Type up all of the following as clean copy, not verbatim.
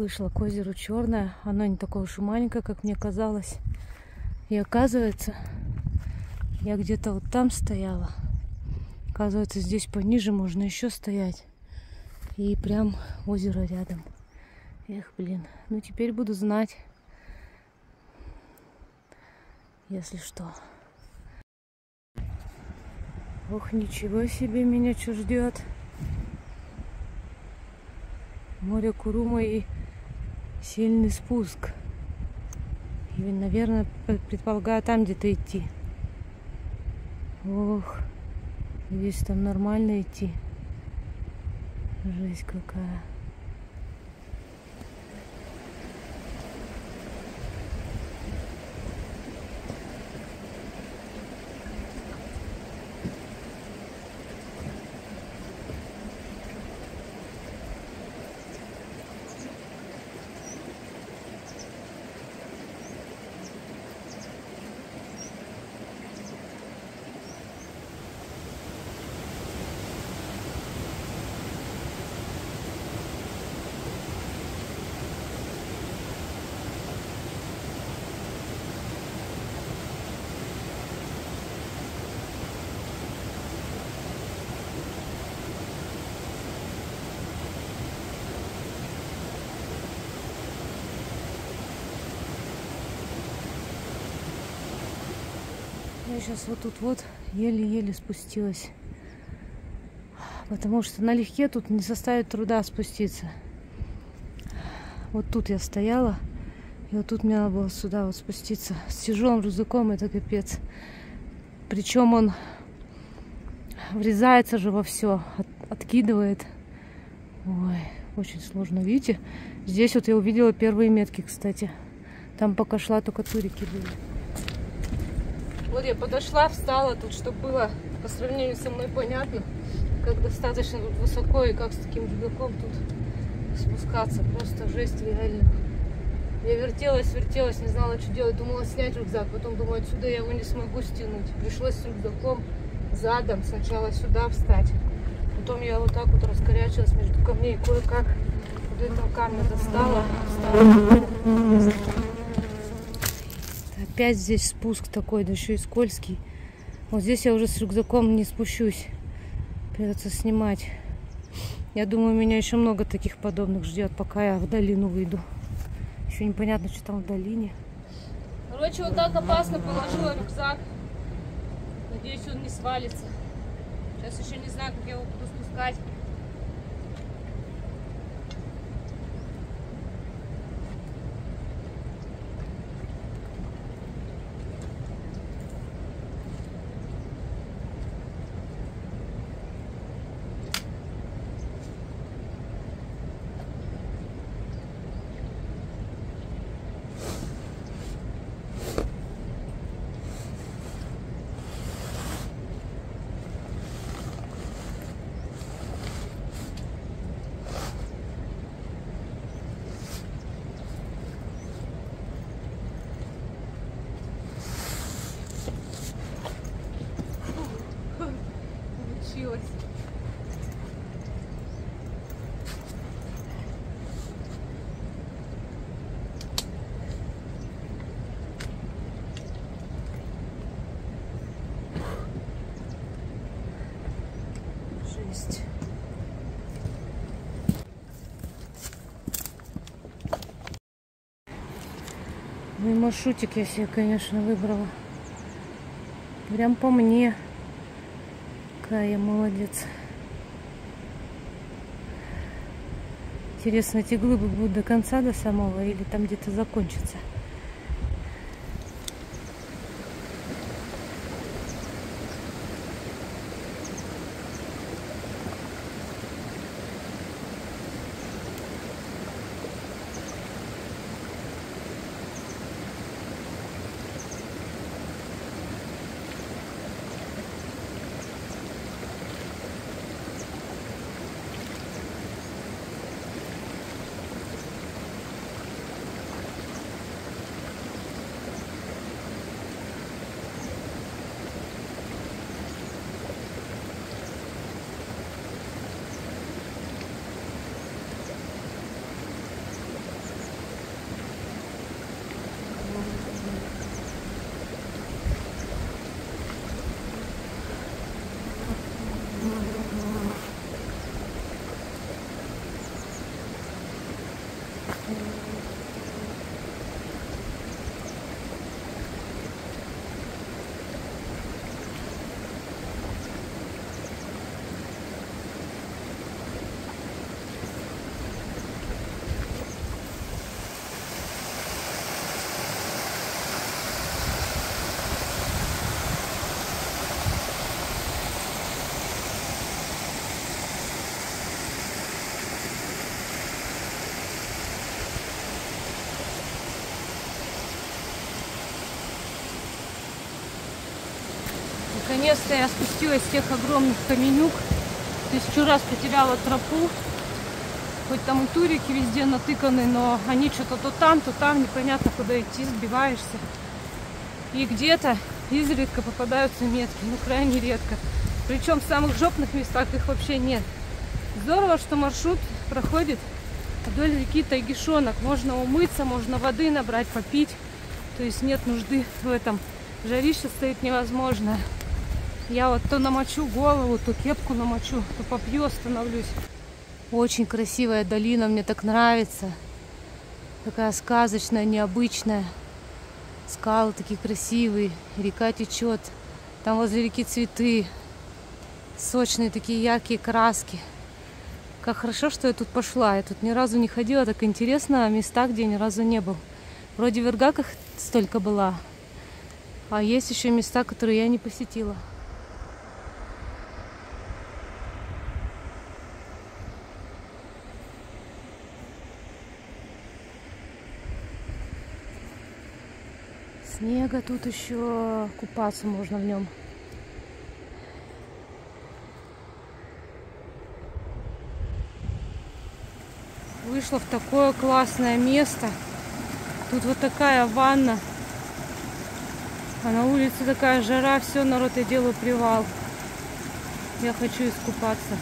вышла к озеру Черное. Оно не такое уж и маленькое, как мне казалось. И оказывается, я где-то вот там стояла. Оказывается, здесь пониже можно еще стоять. И прям озеро рядом. Эх, блин. Ну, теперь буду знать, если что. Ох, ничего себе меня что ждет. Море Курума и сильный спуск. И, наверное, предполагаю, там где-то идти. Ох, здесь там нормально идти. Жесть какая. Я сейчас вот тут вот еле-еле спустилась, потому что налегке тут не составит труда спуститься. Вот тут я стояла, и вот тут мне надо было сюда вот спуститься. С тяжелым рюкзаком это капец. Причем он врезается же во все, откидывает. Ой, очень сложно, видите? Здесь вот я увидела первые метки, кстати. Там пока шла, только турики были. Вот я подошла, встала тут, чтобы было по сравнению со мной понятно, как достаточно тут высоко и как с таким рюкзаком тут спускаться. Просто жесть реально. Я вертелась, не знала, что делать. Думала снять рюкзак, потом думала, отсюда я его не смогу стянуть. Пришлось с рюкзаком задом сначала сюда встать. Потом я вот так вот раскорячилась между камней, кое-как вот этого камня достала, встала. Опять здесь спуск такой, да еще и скользкий. Вот здесь я уже с рюкзаком не спущусь. Придется снимать. Я думаю, меня еще много таких подобных ждет, пока я в долину выйду. Еще непонятно, что там в долине. Короче, вот так опасно положила рюкзак. Надеюсь, он не свалится. Сейчас еще не знаю, как я его буду спускать. Жесть. Ну и маршрутик я себе, конечно, выбрала. Прям по мне. Какая я молодец. Интересно, эти глыбы будут до конца, до самого, или там где-то закончатся? Наконец-то я спустилась с тех огромных каменюк. Тысячу раз потеряла тропу. Хоть там и турики везде натыканы, но они что-то то там, непонятно куда идти, сбиваешься. И где-то изредка попадаются метки, ну крайне редко. Причем в самых жопных местах их вообще нет. Здорово, что маршрут проходит вдоль реки Тайгишонок. Можно умыться, можно воды набрать, попить. То есть нет нужды в этом. Жарище стоит невозможно. Я вот то намочу голову, то кепку намочу, то попью, остановлюсь. Очень красивая долина, мне так нравится. Такая сказочная, необычная. Скалы такие красивые, река течет. Там возле реки цветы. Сочные такие яркие краски. Как хорошо, что я тут пошла. Я тут ни разу не ходила, так интересно, места, где ни разу не был. Вроде в Ергаках столько была. А есть еще места, которые я не посетила. Снега тут еще, купаться можно в нем. Вышла в такое классное место. Тут вот такая ванна. А на улице такая жара. Все, народ, я делаю привал. Я хочу искупаться.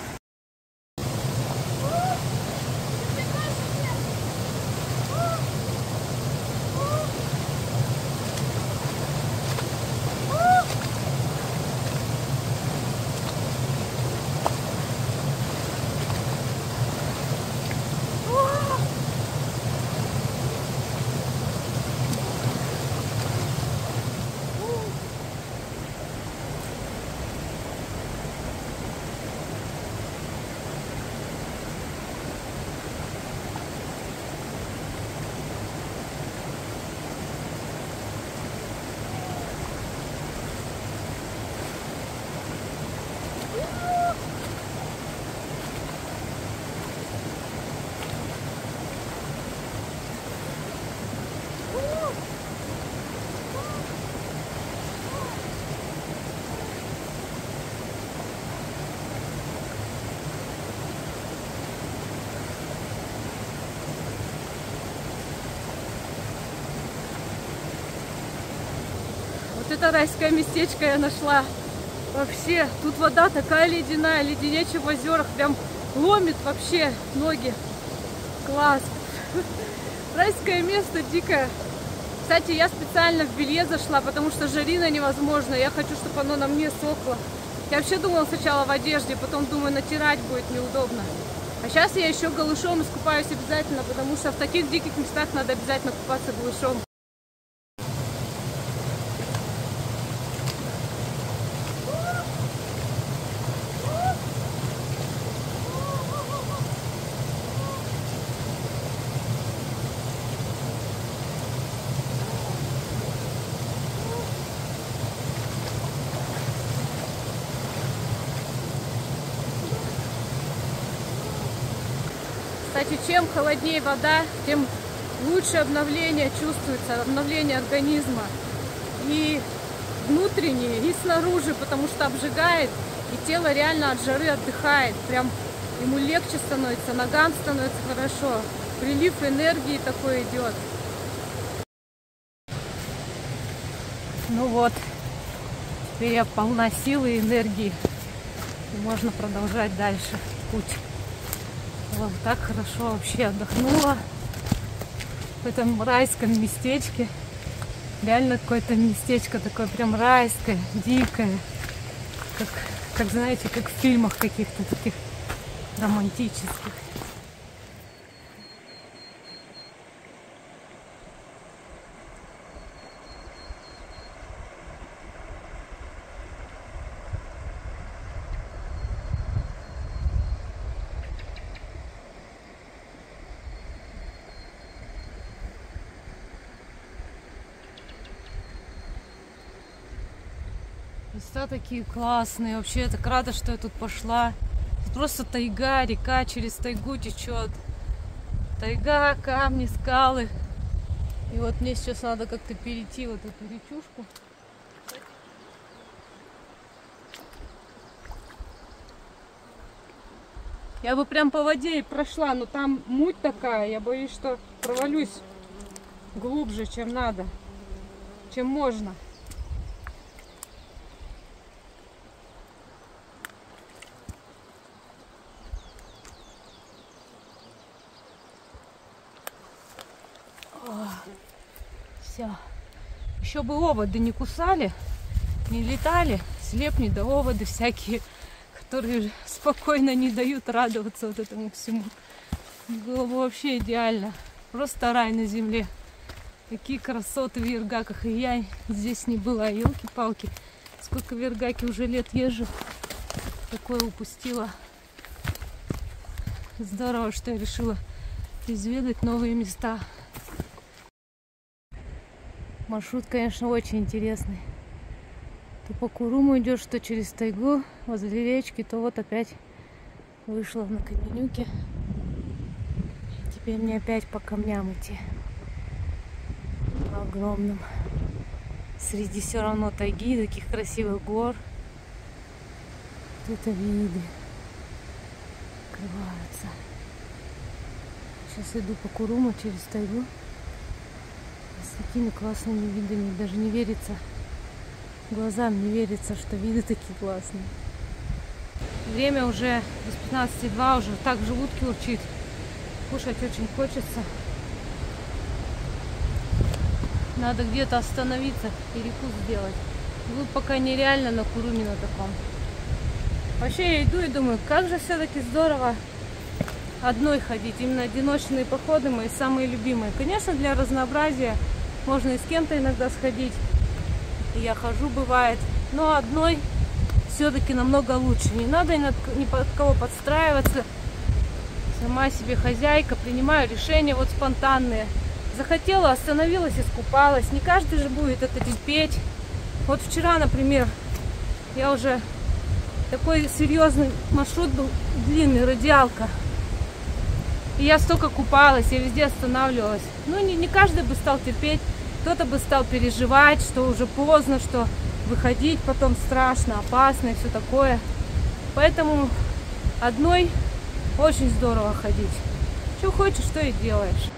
Это райское местечко я нашла. Вообще, тут вода такая ледяная, ледянее, чем в озерах. Прям ломит вообще ноги. Класс. Райское место дикое. Кстати, я специально в белье зашла, потому что жарина невозможно. Я хочу, чтобы оно на мне сохло. Я вообще думала сначала в одежде, потом думаю, натирать будет неудобно. А сейчас я еще голышом искупаюсь обязательно, потому что в таких диких местах надо обязательно купаться голышом. Кстати, чем холоднее вода, тем лучше обновление чувствуется, обновление организма. И внутреннее, и снаружи, потому что обжигает, и тело реально от жары отдыхает. Прям ему легче становится, ногам становится хорошо. Прилив энергии такой идет. Ну вот, теперь я полна силы и энергии. И можно продолжать дальше путь. Вот так хорошо вообще отдохнула в этом райском местечке. Реально какое-то местечко такое прям райское, дикое. Как знаете, как в фильмах каких-то таких романтических. Места такие классные. Вообще, я так рада, что я тут пошла. Тут просто тайга, река через тайгу течет. Тайга, камни, скалы. И вот мне сейчас надо как-то перейти вот эту речушку. Я бы прям по воде и прошла, но там муть такая, я боюсь, что провалюсь глубже, чем надо, чем можно. О, все. Еще бы оводы не кусали, не летали, слепни да оводы всякие, которые спокойно не дают радоваться вот этому всему. Было бы вообще идеально. Просто рай на земле. Такие красоты в Ергаках. И я здесь не была. Елки-палки. Сколько в Ергаки уже лет езжу. Такое упустила. Здорово, что я решила изведать новые места. Маршрут, конечно, очень интересный. То по Куруму идешь, то через тайгу, возле речки, то вот опять вышла на каменюке. И теперь мне опять по камням идти. По огромным. Среди все равно тайги, таких красивых гор. Вот это виды открываются. Сейчас иду по Куруму через тайгу. С такими классными видами, даже не верится, глазам не верится, что виды такие классные. Время уже без 15:02, уже так в желудке урчит, кушать очень хочется. Надо где-то остановиться, перекус сделать. Вы пока нереально на Куруме на таком. Вообще я иду и думаю, как же все-таки здорово одной ходить. Именно одиночные походы мои самые любимые. Конечно, для разнообразия можно и с кем-то иногда сходить. И я хожу, бывает. Но одной все-таки намного лучше. Не надо ни под кого подстраиваться. Сама себе хозяйка, принимаю решения вот спонтанные. Захотела, остановилась, искупалась. Не каждый же будет это терпеть. Вот вчера, например, я уже такой серьезный маршрут был, длинный, радиалка. И я столько купалась, я везде останавливалась. Ну, не каждый бы стал терпеть, кто-то бы стал переживать, что уже поздно, что выходить потом страшно, опасно и все такое. Поэтому одной очень здорово ходить. Что хочешь, что и делаешь.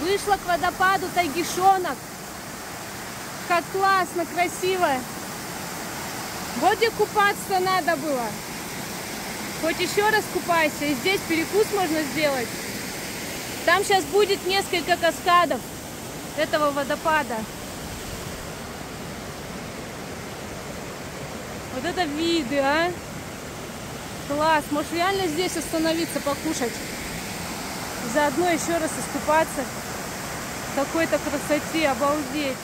Вышла к водопаду Тайгишонок. Как классно, красиво. Вот где купаться надо было. Хоть еще раз купайся. И здесь перекус можно сделать. Там сейчас будет несколько каскадов этого водопада. Вот это виды, а! Класс! Может реально здесь остановиться, покушать. Заодно еще раз искупаться. Какой-то красоте, обалдеть.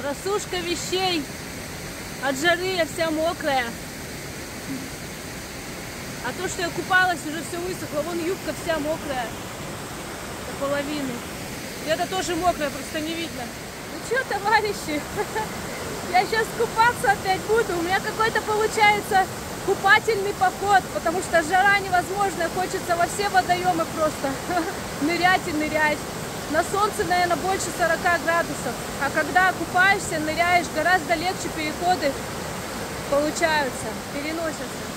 Просушка вещей. От жары я вся мокрая. А то, что я купалась, уже все высохло. Вон юбка вся мокрая. До половины. И это тоже мокрая, просто не видно. Ну что, товарищи? Я сейчас купаться опять буду. У меня какой-то получается купательный поход, потому что жара невозможная, хочется во все водоемы просто нырять и нырять. На солнце, наверное, больше 40 градусов, а когда купаешься, ныряешь, гораздо легче переходы получаются, переносятся.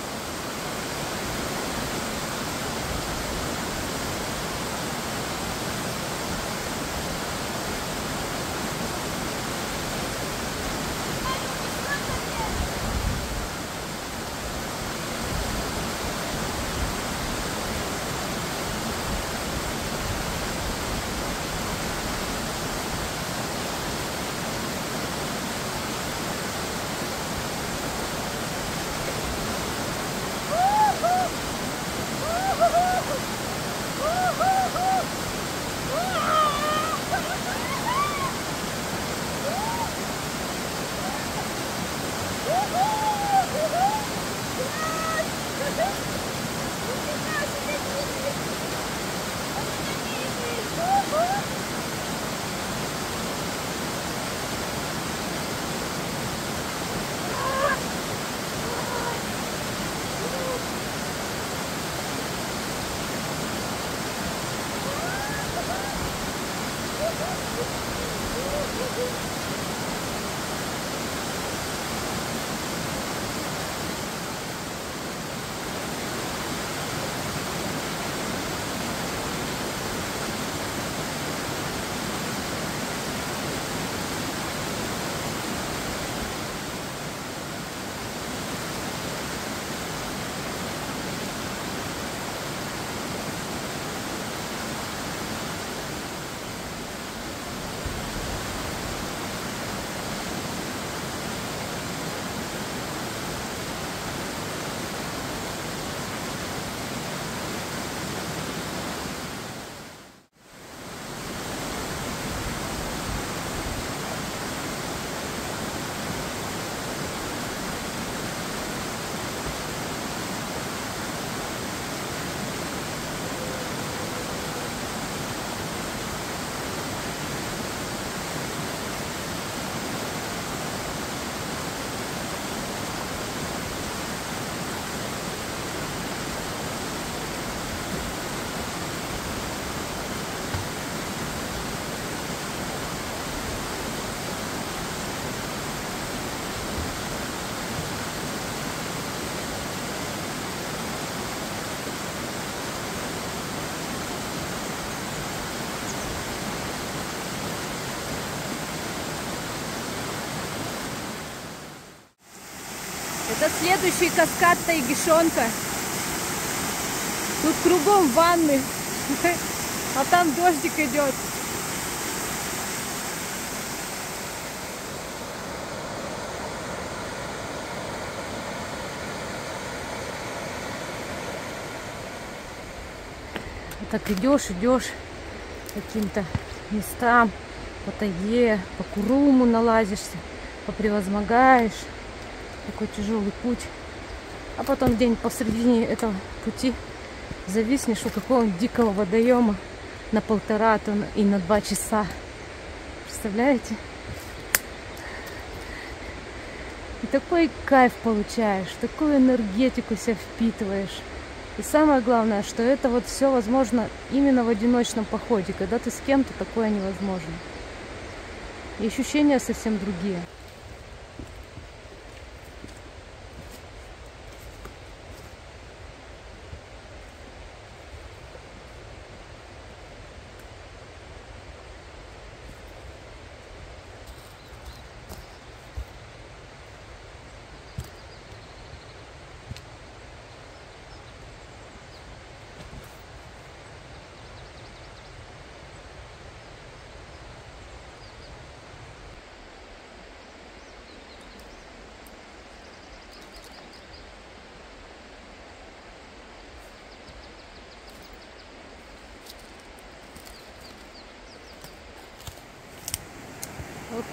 Это следующий каскад Тайгишонка. Тут кругом ванны, а там дождик идет. Так идешь к каким-то местам, по тайге, по Куруму налазишься, попревозмогаешь. Такой тяжелый путь. А потом день посредине этого пути зависнешь у какого-нибудь дикого водоема на 1,5 и на 2 часа. Представляете? И такой кайф получаешь, такую энергетику себя впитываешь. И самое главное, что это вот все возможно именно в одиночном походе, когда ты с кем-то, такое невозможно. И ощущения совсем другие.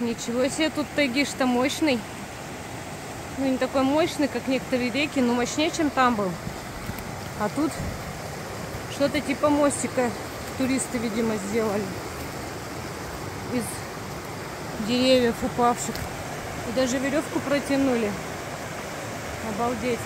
Ничего себе, тут тайгиш-то мощный. Ну, не такой мощный, как некоторые реки, но мощнее, чем там был. А тут что-то типа мостика туристы, видимо, сделали из деревьев упавших. И даже веревку протянули. Обалдеть.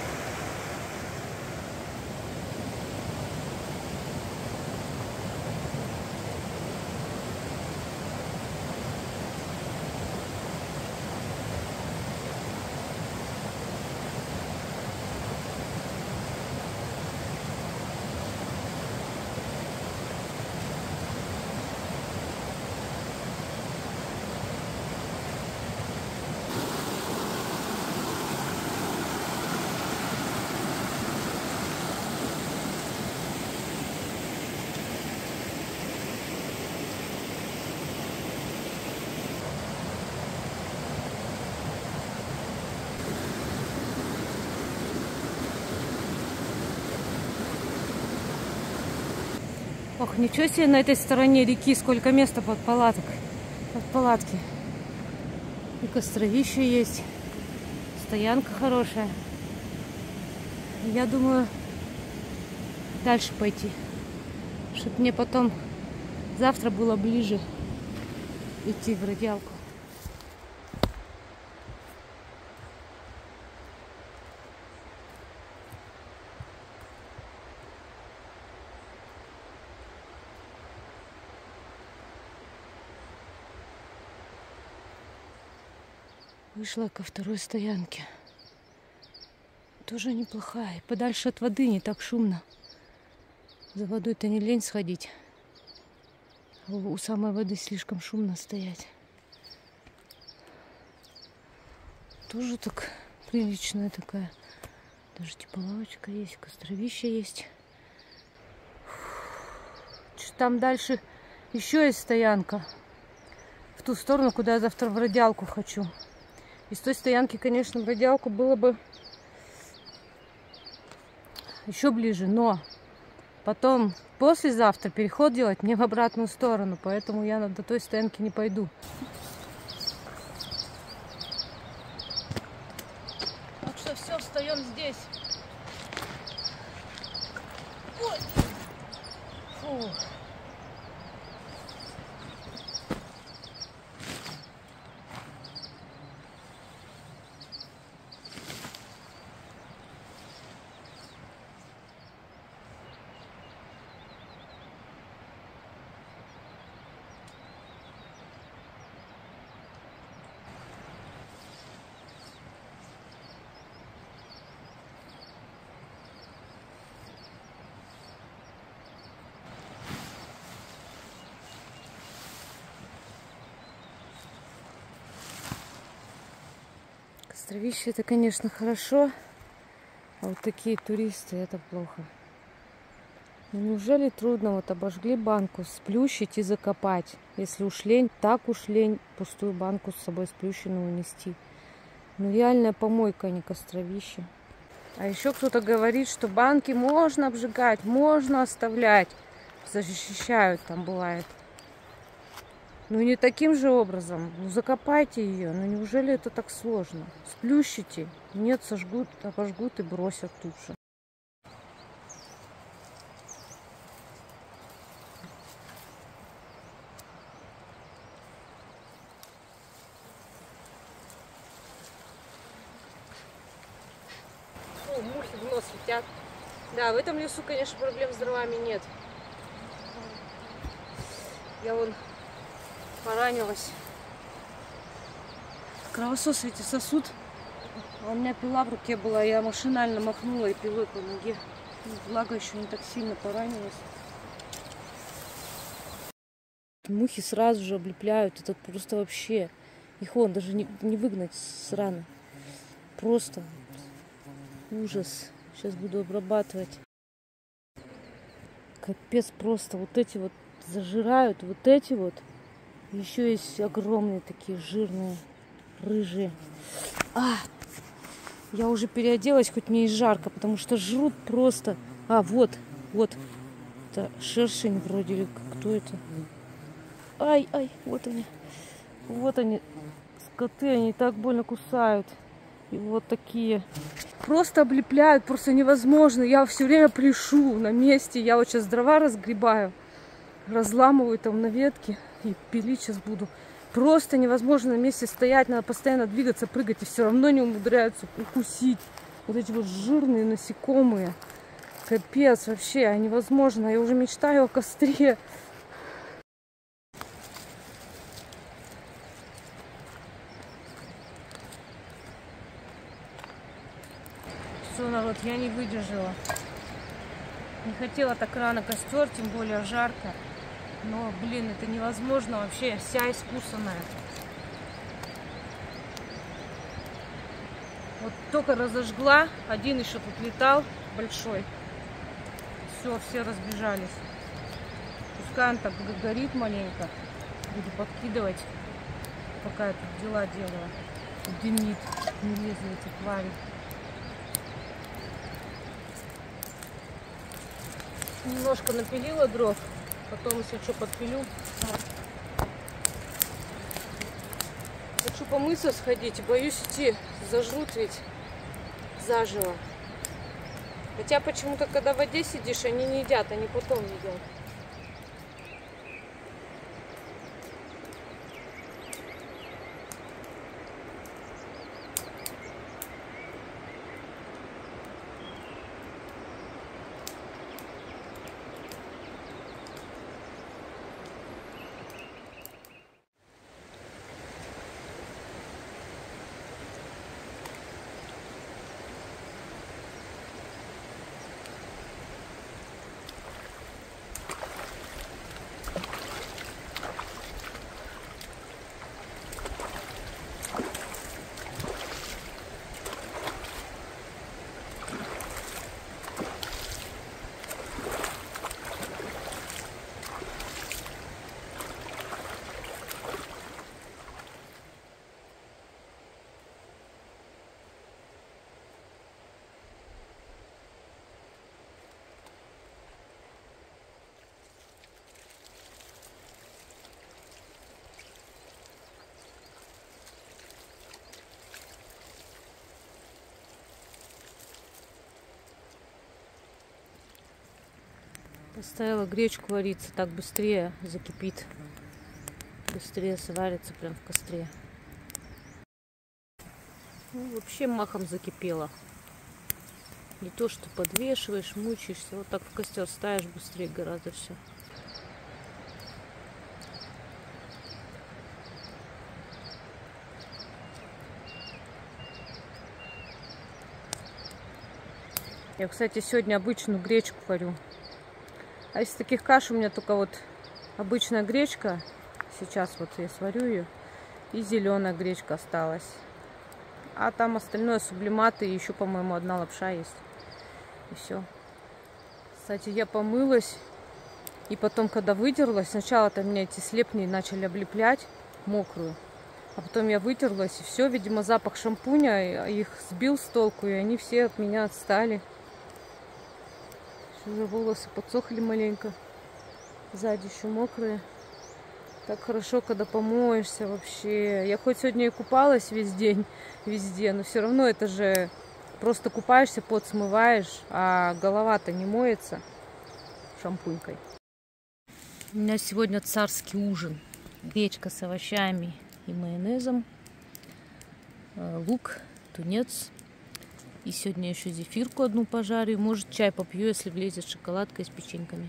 Ох, ничего себе, на этой стороне реки сколько места под палаток, под палатки. И костровище есть, стоянка хорошая. Я думаю дальше пойти, чтобы мне потом завтра было ближе идти в раздялку. Вышла ко второй стоянке. Тоже неплохая. И подальше от воды, не так шумно. За водой-то не лень сходить. А у самой воды слишком шумно стоять. Тоже так приличная такая. Даже типа лавочка есть, костровище есть. Там дальше еще есть стоянка. В ту сторону, куда я завтра в раздялку хочу. Из той стоянки, конечно, в раздялку было бы еще ближе, но потом, послезавтра, переход делать мне в обратную сторону, поэтому я до той стоянки не пойду. Так что все, встаем здесь. Ой. Фу. Костровище — это, конечно, хорошо, а вот такие туристы — это плохо. Ну, неужели трудно? Вот обожгли банку, сплющить и закопать. Если уж лень, так уж лень пустую банку с собой сплющенную унести. Ну, реальная помойка, а не костровище. А еще кто-то говорит, что банки можно обжигать, можно оставлять. Защищают там, бывает. Ну не таким же образом. Ну, закопайте ее. Ну неужели это так сложно? Сплющите. Нет, сожгут, обожгут и бросят тут же. О, мухи в нос летят. Да, в этом лесу, конечно, проблем с дровами нет. Я вон поранилась. Кровосос ведь и сосуд. А у меня пила в руке была. Я машинально махнула и пилой по ноге. Благо еще не так сильно поранилась. Мухи сразу же облепляют. Это просто вообще. Их вон даже не выгнать с раны. Просто ужас. Сейчас буду обрабатывать. Капец просто. Вот эти вот зажирают. Вот эти вот. Еще есть огромные такие жирные, рыжие. А, я уже переоделась, хоть мне и жарко, потому что жрут просто. А, вот. Это шершень вроде ли. Кто это? Ай, вот они. Вот они, скоты, они так больно кусают. И вот такие. Просто облепляют, просто невозможно. Я все время пляшу на месте. Я вот сейчас дрова разгребаю. Разламываю там на ветке и пилить сейчас буду. Просто невозможно на месте стоять, надо постоянно двигаться, прыгать, и все равно не умудряются укусить. Вот эти вот жирные насекомые. Капец вообще, невозможно. Я уже мечтаю о костре. Все, народ, я не выдержала. Не хотела так рано костер, тем более жарко. Но, блин, это невозможно вообще, вся искусанная. Вот только разожгла, один еще тут летал, большой. Все разбежались. Пускай он так горит маленько. Буду подкидывать, пока я тут дела делаю. Дымит, не лезет эти твари. Немножко напилила дров. Потом, если что, подпилю. Хочу помыться сходить. Боюсь идти. Зажрут ведь заживо. Хотя почему-то, когда в воде сидишь, они не едят, они потом едят. Поставила гречку вариться, так быстрее закипит. Быстрее сварится прям в костре. Ну, вообще махом закипела. Не то, что подвешиваешь, мучаешься. Вот так в костер ставишь, быстрее гораздо все. Я, кстати, сегодня обычную гречку варю. А из таких каш у меня только вот обычная гречка. Сейчас вот я сварю ее. И зеленая гречка осталась. А там остальное сублиматы. И еще, по-моему, одна лапша есть. И все. Кстати, я помылась. И потом, когда выдерлась, сначала-то меня эти слепни начали облеплять мокрую. А потом я вытерлась. И все, видимо, запах шампуня их сбил с толку. И они все от меня отстали. Уже волосы подсохли маленько. Сзади еще мокрые. Так хорошо, когда помоешься вообще. Я хоть сегодня и купалась весь день, везде, но все равно это же просто купаешься, пот смываешь, а голова-то не моется шампунькой. У меня сегодня царский ужин. Гречка с овощами и майонезом. Лук, тунец. И сегодня еще зефирку одну пожарю. Может, чай попью, если влезет шоколадка с печеньками.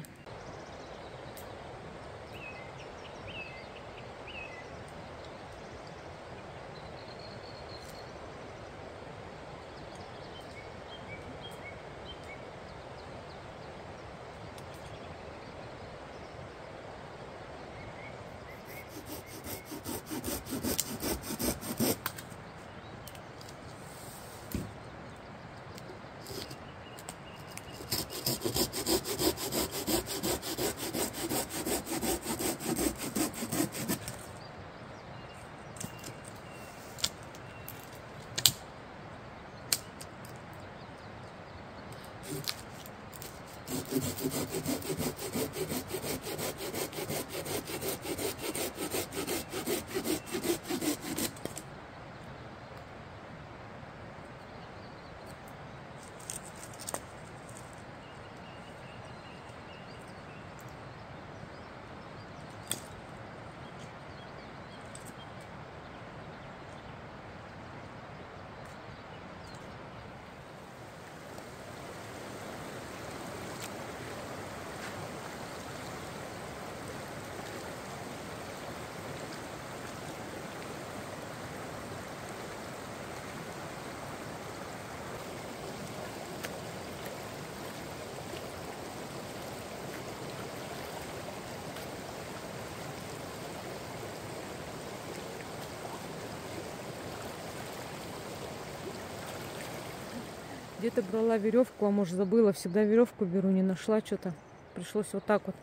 Где-то брала веревку, а может забыла. Всегда веревку беру, не нашла что-то. Пришлось вот так вот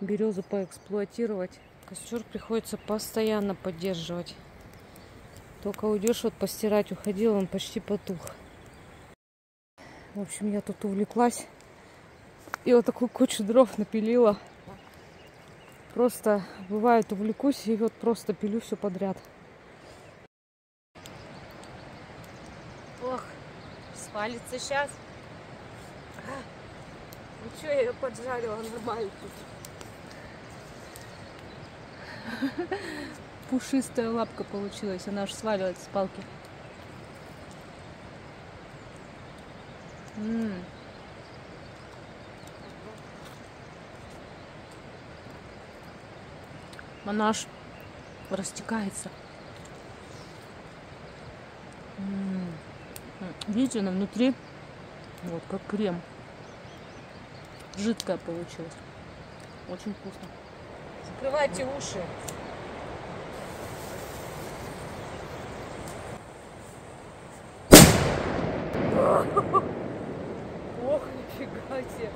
березу поэксплуатировать. Костер приходится постоянно поддерживать. Только уйдешь вот постирать, уходил, он почти потух. В общем, я тут увлеклась. И вот такую кучу дров напилила. Просто бывает увлекусь и вот просто пилю все подряд. Ох, свалится сейчас. Ну что, я ее поджарила нормально тут. Пушистая лапка получилась, она аж сваливается с палки. Она аж растекается. Видите, она внутри вот как крем. Жидкая получилась. Очень вкусно. Закрывайте уши. Ох, нифига себе.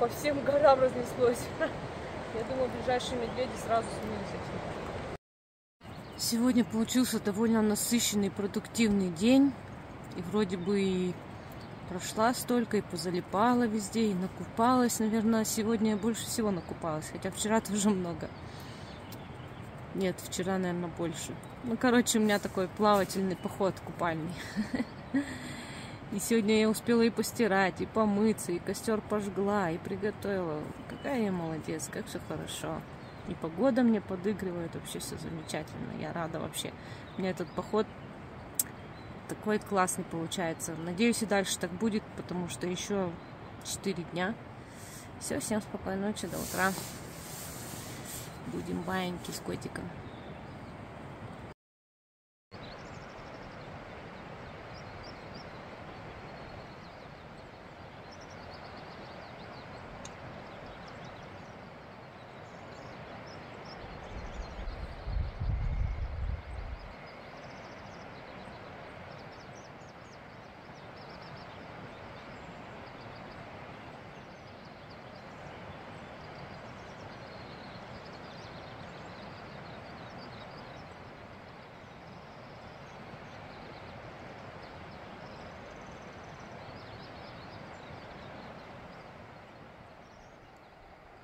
По всем горам разнеслось. Я думаю, ближайшие медведи сразу сменятся. Сегодня получился довольно насыщенный, продуктивный день. И вроде бы и прошла столько, и позалипала везде, и накупалась. Наверное, сегодня я больше всего накупалась, хотя вчера тоже много. Нет, вчера, наверное, больше. Ну, короче, у меня такой плавательный поход купальный. И сегодня я успела и постирать, и помыться, и костер пожгла, и приготовила. Какая я молодец, как все хорошо. И погода мне подыгрывает, вообще все замечательно. Я рада вообще. У меня этот поход такой классный получается. Надеюсь, и дальше так будет, потому что еще 4 дня. Все, всем спокойной ночи, до утра. Будем баиньки с котиком.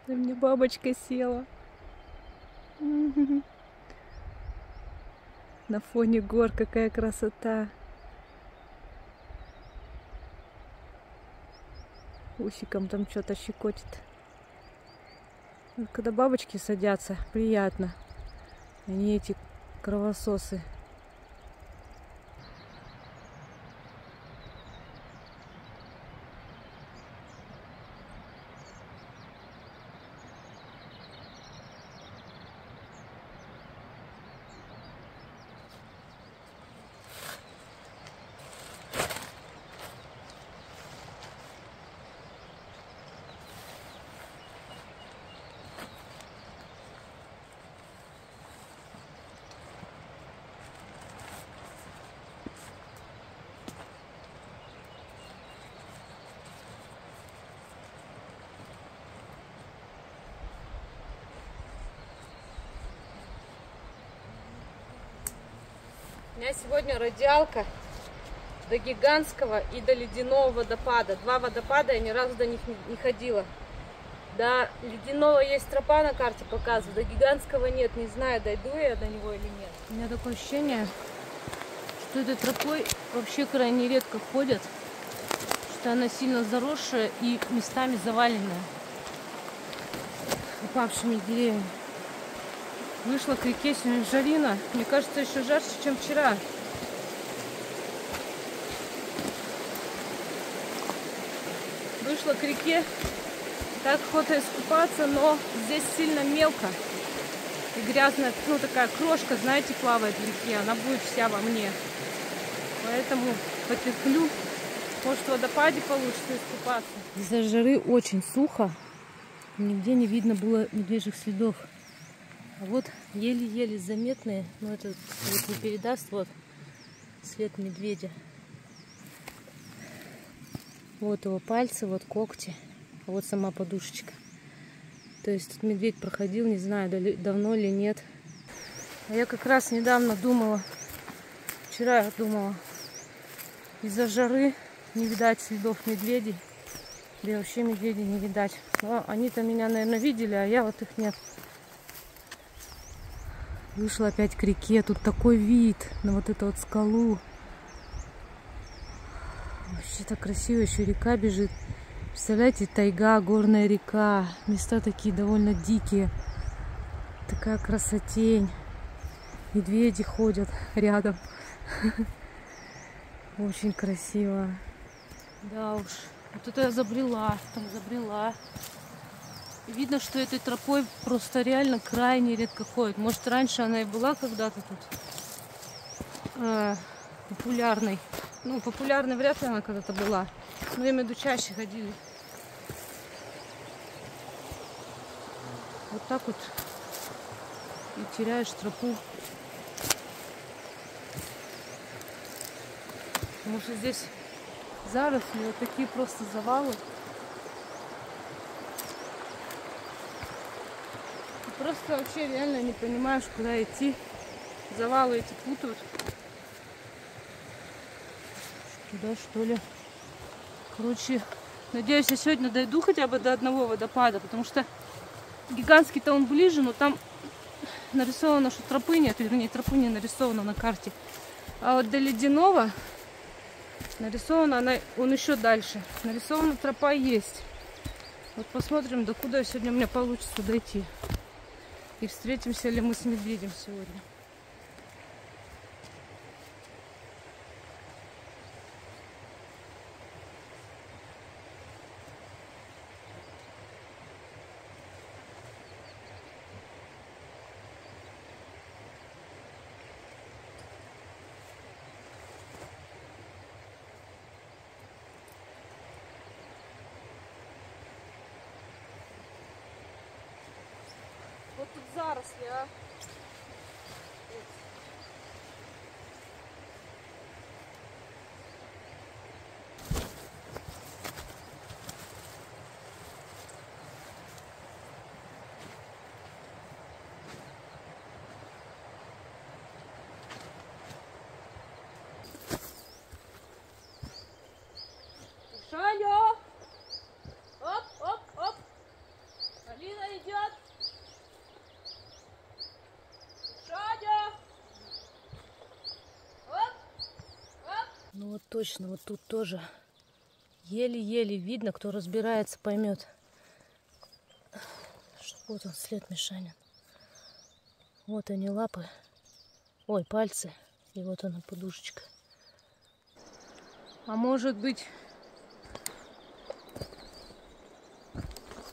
На мне бабочка села. На фоне гор какая красота. Усиком там что-то щекочет. Когда бабочки садятся, приятно. Они эти кровососы. У меня сегодня радиалка до Гигантского и до Ледяного водопада. 2 водопада, я ни разу до них не ходила. До Ледяного есть тропа на карте, показываю, до Гигантского нет. Не знаю, дойду я до него или нет. У меня такое ощущение, что этой тропой вообще крайне редко ходят. Что она сильно заросшая и местами заваленная упавшими деревьями. Вышла к реке Синжарина. Мне кажется, еще жарче, чем вчера. Вышла к реке. Так охота искупаться, но здесь сильно мелко. И грязная, ну такая крошка, знаете, плавает в реке. Она будет вся во мне. Поэтому потерплю. Может, в водопаде получится искупаться. Из-за жары очень сухо. Нигде не видно было медвежьих следов. А вот еле-еле заметные, но это вот не передаст, вот след медведя. Вот его пальцы, вот когти, а вот сама подушечка. То есть тут медведь проходил, не знаю, давно ли нет. А я как раз недавно думала, вчера я думала, из-за жары не видать следов медведей. Да и вообще медведей не видать. Но они-то меня, наверное, видели, а я вот их нет. Вышла опять к реке. Тут такой вид на вот эту вот скалу. Вообще так красиво. Еще река бежит. Представляете, тайга, горная река. Места такие довольно дикие. Такая красотень. Медведи ходят рядом. Очень красиво. Да уж. Вот это я забрела. Там забрела. И видно, что этой тропой просто реально крайне редко ходит. Может, раньше она и была когда-то тут популярной. Ну, популярной вряд ли она когда-то была. Но я имею в виду, чаще ходили. Вот так вот и теряешь тропу. Потому что здесь заросли, вот такие просто завалы. Просто вообще реально не понимаешь, куда идти. Завалы эти путают. Туда что ли? Короче, надеюсь, я сегодня дойду хотя бы до одного водопада, потому что гигантский-то он ближе, но там нарисовано, что тропы нет, или не тропы не нарисовано на карте. А вот до Ледяного нарисовано, он еще дальше. Нарисована тропа есть. Вот посмотрим, до куда сегодня у меня получится дойти. И встретимся ли мы с медведем сегодня. Тут заросли, а? Шалё! Оп, оп, оп! Алина идет! Ну вот точно, вот тут тоже еле-еле видно, кто разбирается, поймет. Вот он след Мишанин. Вот они лапы, ой, пальцы, и вот она подушечка. А может быть,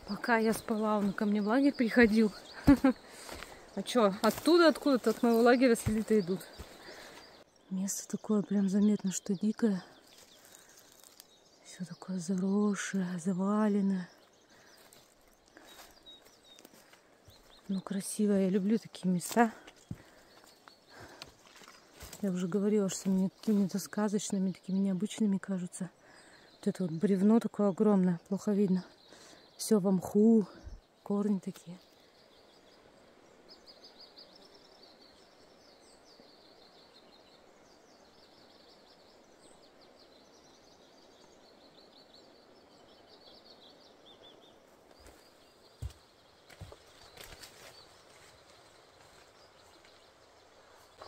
пока я спала, он ко мне в лагерь приходил. А чё, оттуда, откуда-то от моего лагеря следы-то идут. Место такое прям заметно, что дикое. Все такое заросшее, заваленное. Ну, красиво. Я люблю такие места. Я уже говорила, что мне какими-то сказочными, такими необычными кажутся. Вот это вот бревно такое огромное, плохо видно. Все в мху, корни такие.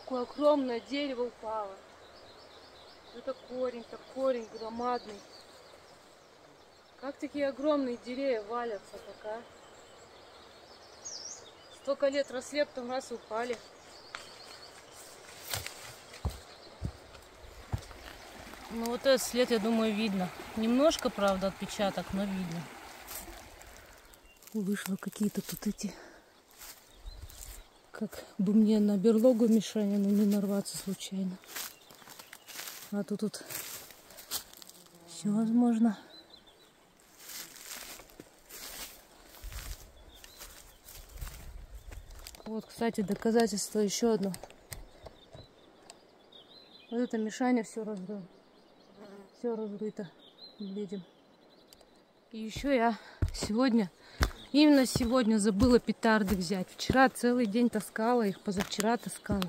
Какое огромное дерево упало. Это корень, так корень громадный. Как такие огромные деревья валятся пока? Столько лет росли, а потом раз упали. Ну вот этот след, я думаю, видно. Немножко, правда, отпечаток, но видно. Вышло какие-то тут эти... Как бы мне на берлогу Мишанину не нарваться случайно. А то тут все возможно. Вот, кстати, доказательство еще одно. Вот это Мишаня все разрыл. Все разрыто медведем. И еще я сегодня... Именно сегодня забыла петарды взять. Вчера целый день таскала их, позавчера таскала.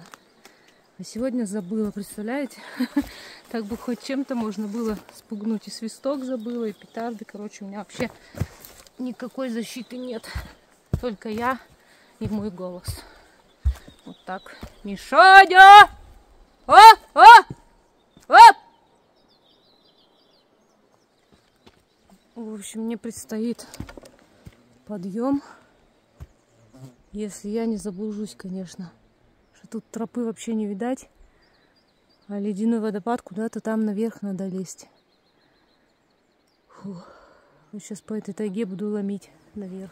А сегодня забыла, представляете? Так бы хоть чем-то можно было спугнуть. И свисток забыла, и петарды. Короче, у меня вообще никакой защиты нет. Только я и мой голос. Вот так. Мишаня! В общем, мне предстоит подъем. Если я не заблужусь, конечно. Что тут тропы вообще не видать. А ледяной водопад куда-то там наверх надо лезть. Фух. Сейчас по этой тайге буду ломить наверх.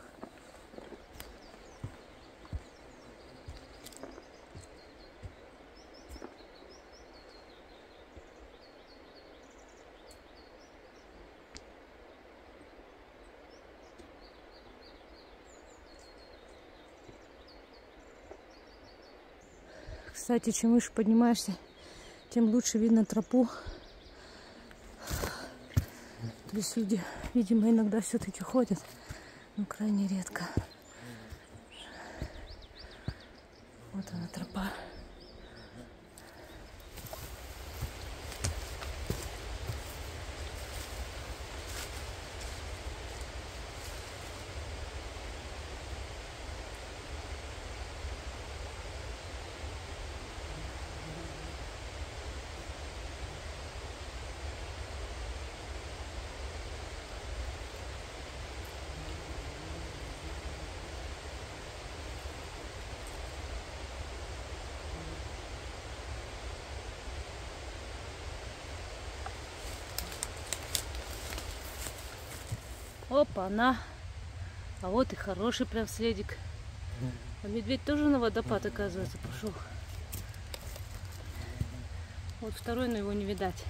Кстати, чем выше поднимаешься, тем лучше видно тропу. То есть люди, видимо, иногда все-таки ходят, но крайне редко. Вот она, тропа. Опа, она. А вот и хороший прям следик. А медведь тоже на водопад, оказывается, пошел. Вот второй, но его не видать.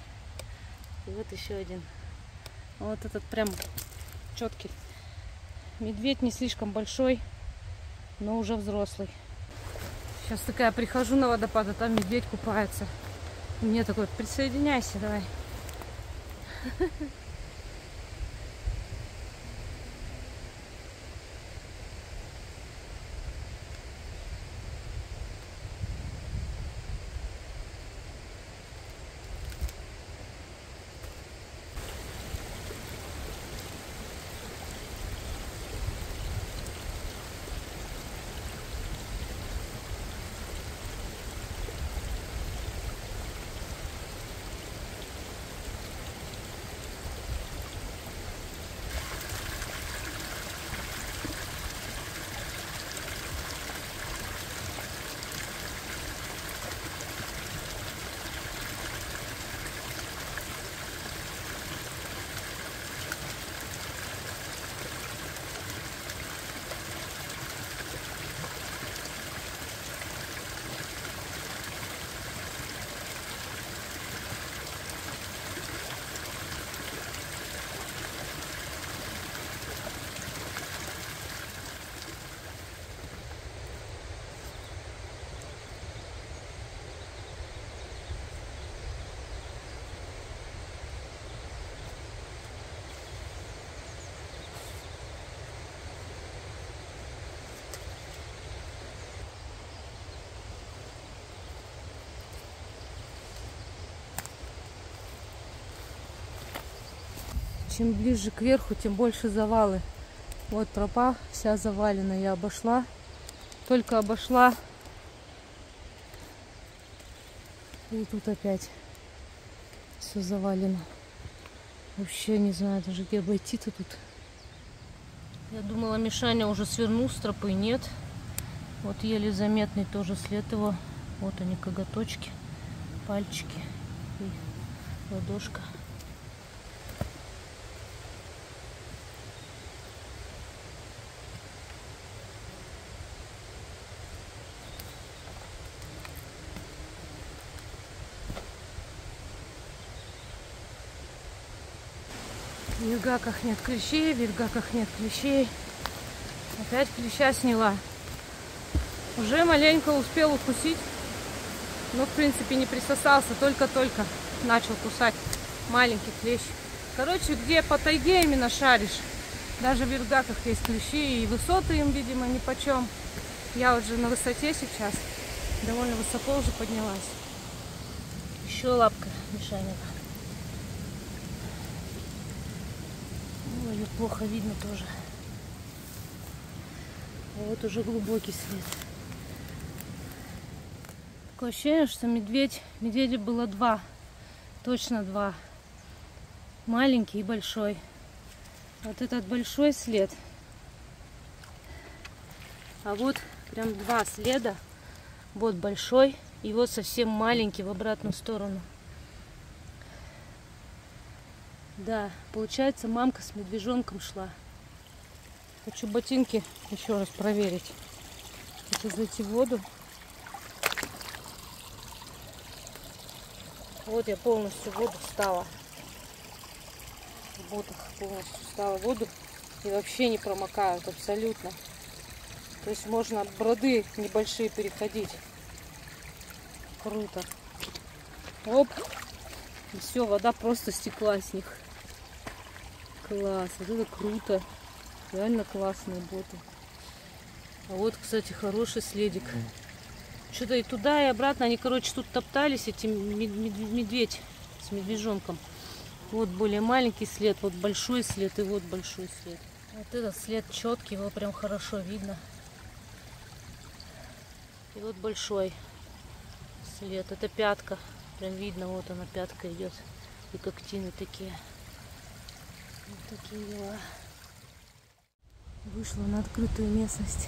И вот еще один. Вот этот прям четкий. Медведь не слишком большой, но уже взрослый. Сейчас такая прихожу на водопад, а там медведь купается. И мне такой: присоединяйся, давай. Чем ближе к верху, тем больше завалы. Вот тропа вся завалена. Я обошла. Только обошла. И тут опять все завалено. Вообще не знаю даже, где обойти-то тут. Я думала, Мишаня уже свернул с тропы. Нет. Вот еле заметный тоже след его. Вот они, коготочки, пальчики и ладошка. В Ергаках нет клещей, в Ергаках нет клещей. Опять клеща сняла. Уже маленько успел укусить, но в принципе не присосался, только-только начал кусать маленький клещ. Короче, где по тайге именно шаришь, даже в Ергаках есть клещи, и высоты им, видимо, нипочем. Я уже на высоте сейчас, довольно высоко уже поднялась. Еще лапка мешанина. Ее плохо видно тоже. Вот уже глубокий след. Такое ощущение, что медведя было два. Точно два. Маленький и большой. Вот этот большой след. А вот прям два следа. Вот большой и вот совсем маленький в обратную сторону. Да, получается, мамка с медвежонком шла. Хочу ботинки еще раз проверить. Хочу зайти в воду. Вот я полностью в воду встала. В ботах полностью встала в воду. И вообще не промокают абсолютно. То есть можно броды небольшие переходить. Круто. Оп. И все, вода просто стекла с них. Класс, вот это круто. Реально классные боты. А вот, кстати, хороший следик. Что-то и туда, и обратно. Они, короче, тут топтались, эти медведь с медвежонком. Вот более маленький след, вот большой след, и вот большой след. Вот этот след четкий, его прям хорошо видно. И вот большой след. Это пятка. Прям видно, вот она, пятка идет. И когтины такие. Вот такие дела. Вышла на открытую местность.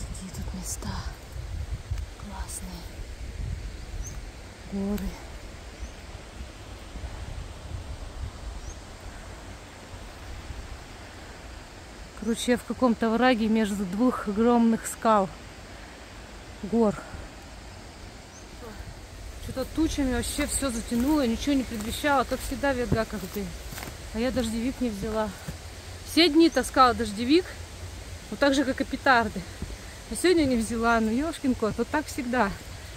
Такие тут места классные. Горы. Короче, я в каком-то враге между двух огромных скал. Гор. Что-то тучами вообще все затянуло, ничего не предвещало. Как всегда в Ергаках, блин. А я дождевик не взяла. Все дни таскала дождевик, вот так же, как и петарды. А сегодня не взяла, ну ёшкин кот, вот так всегда.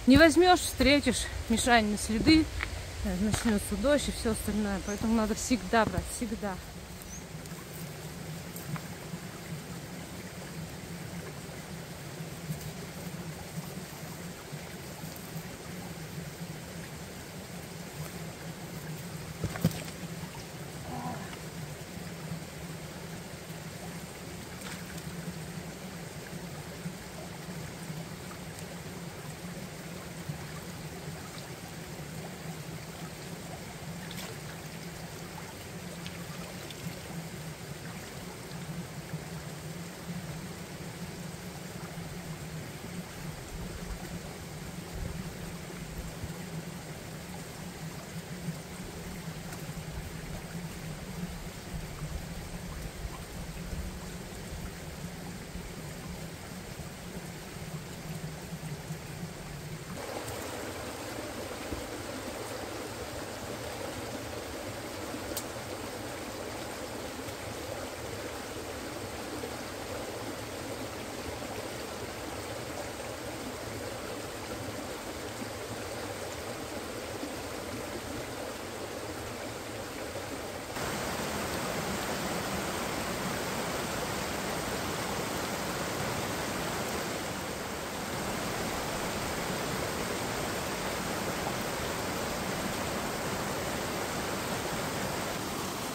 Не возьмешь, встретишь, мешание на следы, начнется дождь и все остальное. Поэтому надо всегда брать, всегда.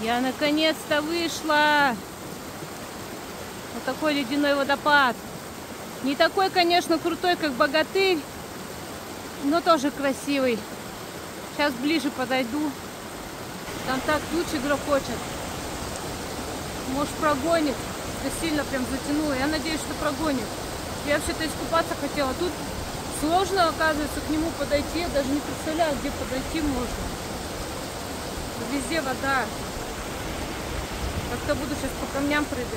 Я наконец-то вышла. Вот такой ледяной водопад. Не такой, конечно, крутой, как Богатырь, но тоже красивый. Сейчас ближе подойду. Там так тучи грохочет. Может, прогонит. Это сильно прям затянуло. Я надеюсь, что прогонит. Я вообще-то искупаться хотела. Тут сложно, оказывается, к нему подойти. Я даже не представляю, где подойти можно. Везде вода. Как-то буду сейчас по камням прыгать.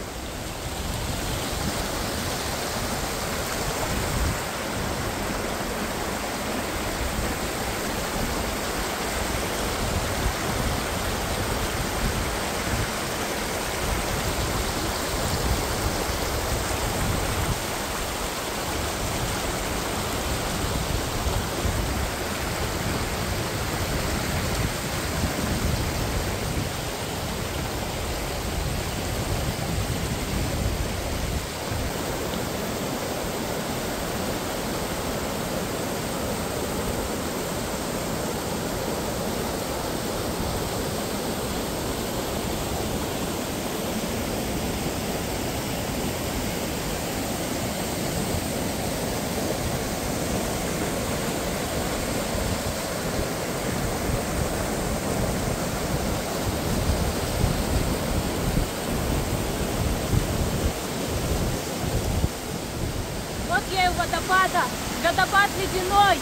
водопада, водопад ледяной.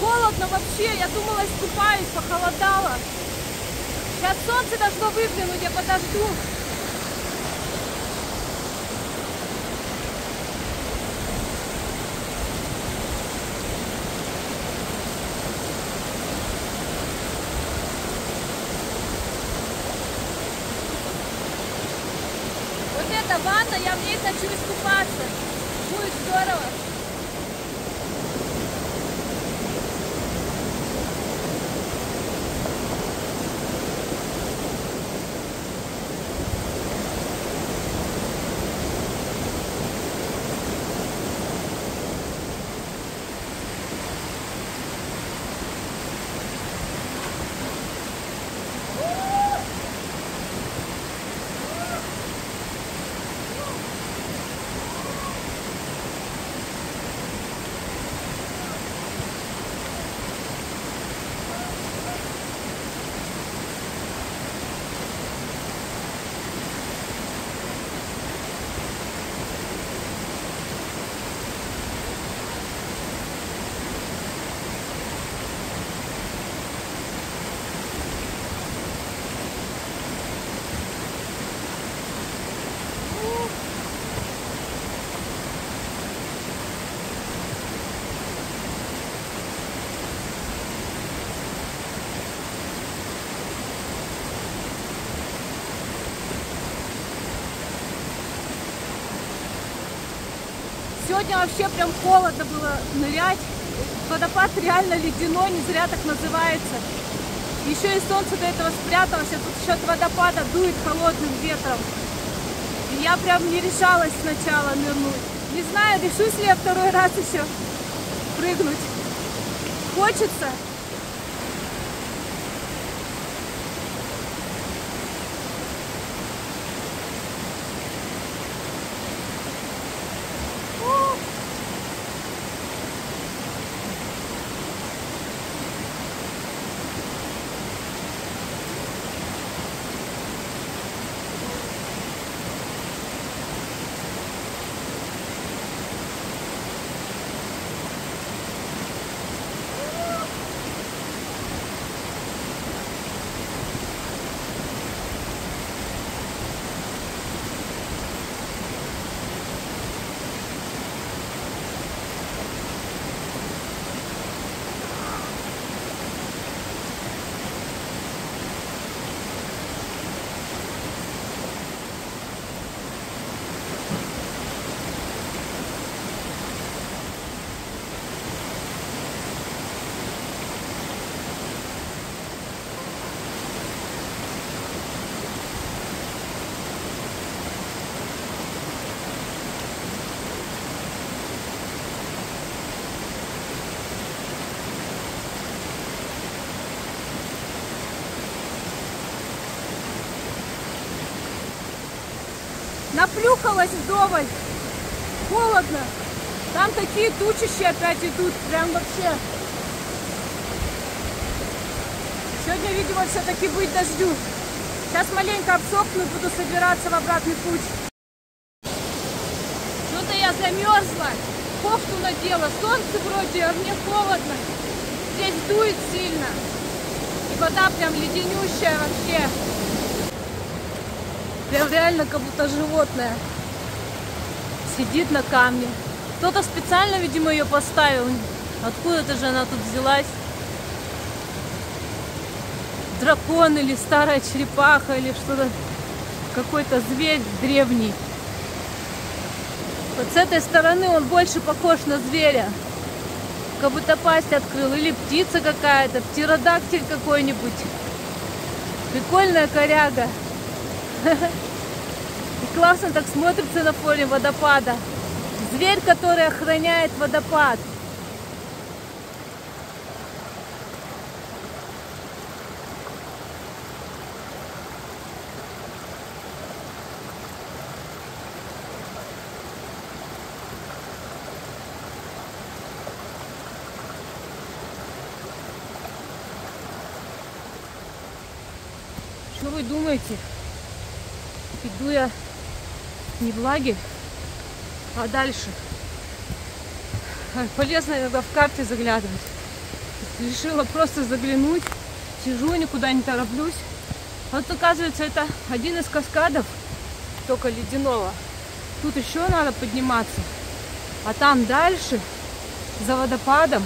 Холодно вообще, я думала, искупаюсь, похолодало. Сейчас солнце должно выглянуть, я подожду. Ванна, я в ней хочу искупаться. Будет здорово. Сегодня вообще прям холодно было нырять. Водопад реально ледяной, не зря так называется. Еще и солнце до этого спряталось, а тут еще от водопада дует холодным ветром. И я прям не решалась сначала нырнуть. Не знаю, решусь ли я второй раз еще прыгнуть. Хочется. Наплюхалась вдоволь. Холодно. Там такие тучищи опять идут. Прям вообще. Сегодня, видимо, все-таки быть дождю. Сейчас маленько обсохну, буду собираться в обратный путь. Что-то я замерзла. Кофту надела. Солнце вроде, а мне холодно. Здесь дует сильно. И вода прям леденющая вообще. Прям реально как будто животное сидит на камне. Кто-то специально, видимо, ее поставил. Откуда-то же она тут взялась. Дракон или старая черепаха, или что-то, какой-то зверь древний. Вот с этой стороны он больше похож на зверя. Как будто пасть открыл. Или птица какая-то, птеродактиль какой-нибудь. Прикольная коряга. И классно так смотрится на фоне водопада. Зверь, который охраняет водопад. Что вы думаете? Иду я не в лагерь, А дальше полезно иногда в карты заглядывать. Решила просто заглянуть. Сижу, никуда не тороплюсь. Вот оказывается, это один из каскадов, только ледяного. Тут еще надо подниматься. А там дальше, за водопадом,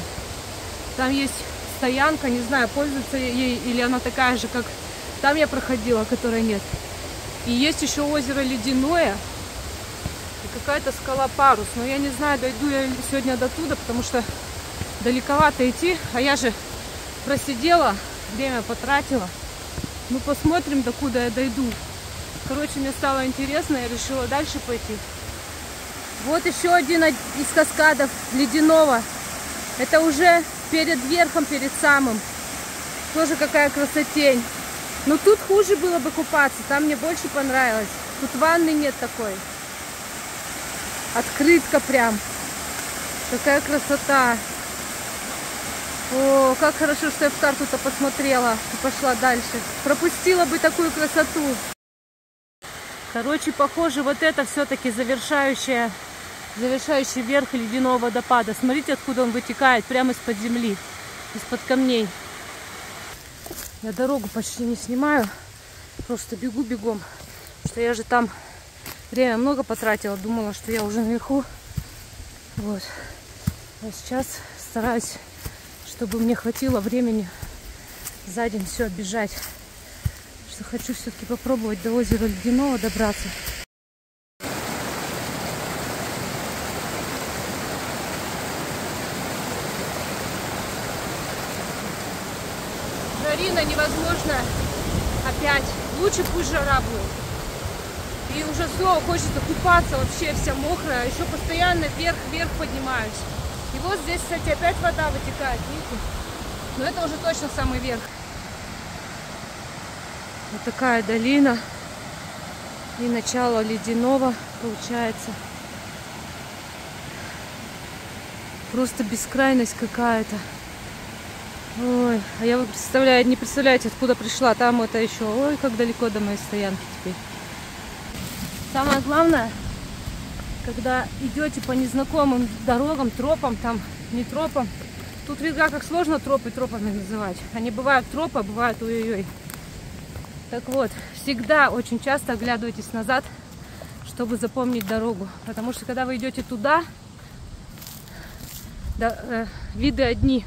там есть стоянка. Не знаю, пользуется ей или она такая же, как там я проходила, которой нет. И есть еще озеро Ледяное. И какая-то скала Парус. Но я не знаю, дойду я сегодня до туда, потому что далековато идти. А я же просидела, время потратила. Ну, посмотрим, докуда я дойду. Короче, мне стало интересно, я решила дальше пойти. Вот еще один из каскадов Ледяного. Это уже перед верхом, перед самым. Тоже какая красотень. Но тут хуже было бы купаться, там мне больше понравилось. Тут ванны нет такой. Открытка прям. Какая красота. О, как хорошо, что я в карту-то посмотрела и пошла дальше. Пропустила бы такую красоту. Короче, похоже, вот это все-таки завершающий верх ледяного водопада. Смотрите, откуда он вытекает, прямо из-под земли, из-под камней. Я дорогу почти не снимаю, просто бегу бегом, что я же там время много потратила, думала, что я уже наверху. Вот. А сейчас стараюсь, чтобы мне хватило времени за день все оббежать. Что хочу все-таки попробовать до озера Ледяного добраться. Жарина невозможная опять. Лучше пусть жара будет. И уже снова хочется купаться, вообще вся мокрая. Еще постоянно вверх-вверх поднимаюсь. И вот здесь, кстати, опять вода вытекает. Видите? Но это уже точно самый верх. Вот такая долина и начало Ледяного получается. Просто бескрайность какая-то. Ой, а я не представляете, откуда пришла. Там это еще, ой, как далеко до моей стоянки теперь. Самое главное, когда идете по незнакомым дорогам, тропам, там не тропам. Тут видно, как сложно тропы тропами называть. Они бывают тропы, бывают ой-ой-ой. Так вот, всегда очень часто оглядывайтесь назад, чтобы запомнить дорогу. Потому что когда вы идете туда, виды одни.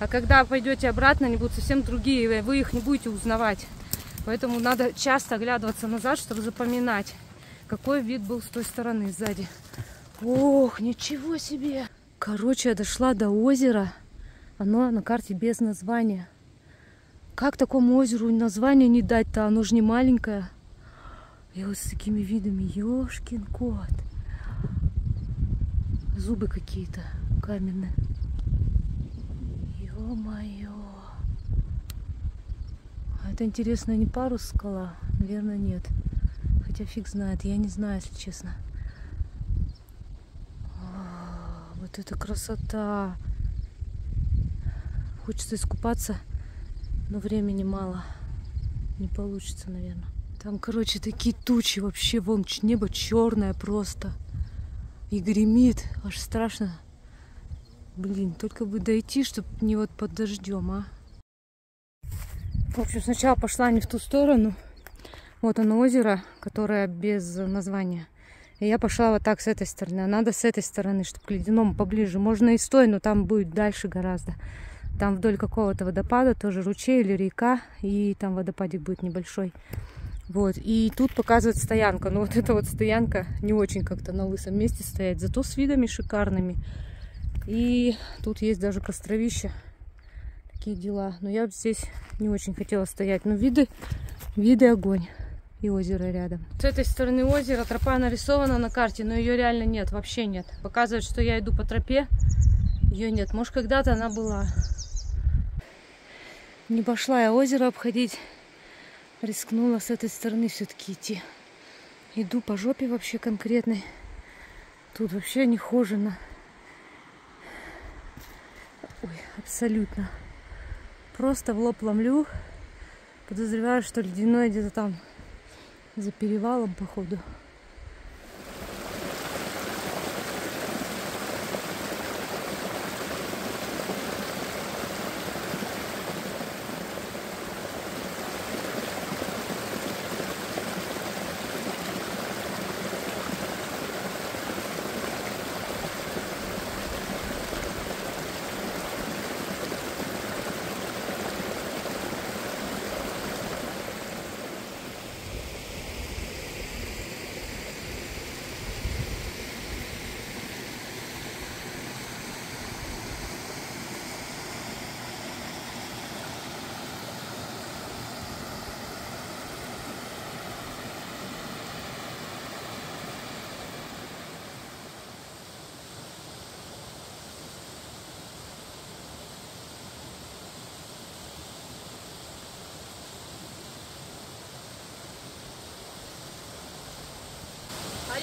А когда пойдете обратно, они будут совсем другие, и вы их не будете узнавать. Поэтому надо часто оглядываться назад, чтобы запоминать, какой вид был с той стороны сзади. Ох, ничего себе! Короче, я дошла до озера. Оно на карте без названия. Как такому озеру название не дать-то? Оно же не маленькое. И вот с такими видами. Ёшкин кот. Зубы какие-то каменные. Ё-моё. А это, интересно, не парус скала? Наверное, нет. Хотя фиг знает. Я не знаю, если честно. А, вот это красота. Хочется искупаться. Но времени мало. Не получится, наверное. Там, короче, такие тучи вообще. Вон небо черное просто. И гремит. Аж страшно. Блин, только бы дойти, чтобы не вот под дождем, а. В общем, сначала пошла не в ту сторону. Вот оно озеро, которое без названия. И я пошла вот так с этой стороны. А надо с этой стороны, чтобы к ледяному поближе. Можно и с той, но там будет дальше гораздо. Там вдоль какого-то водопада, тоже ручей или река, и там водопадик будет небольшой. Вот, и тут показывает стоянка, но вот эта вот стоянка не очень как-то на лысом месте стоять, зато с видами шикарными. И тут есть даже костровище, такие дела. Но я вот здесь не очень хотела стоять, но виды огонь и озеро рядом. С этой стороны озера тропа нарисована на карте, но ее реально нет, вообще нет. Показывает, что я иду по тропе, ее нет, может когда-то она была. Не пошла я озеро обходить, рискнула с этой стороны все-таки идти. Иду по жопе вообще конкретной. Тут вообще не хожено. Ой, абсолютно. Просто в лоб ломлю. Подозреваю, что Ледяное где-то там за перевалом, походу.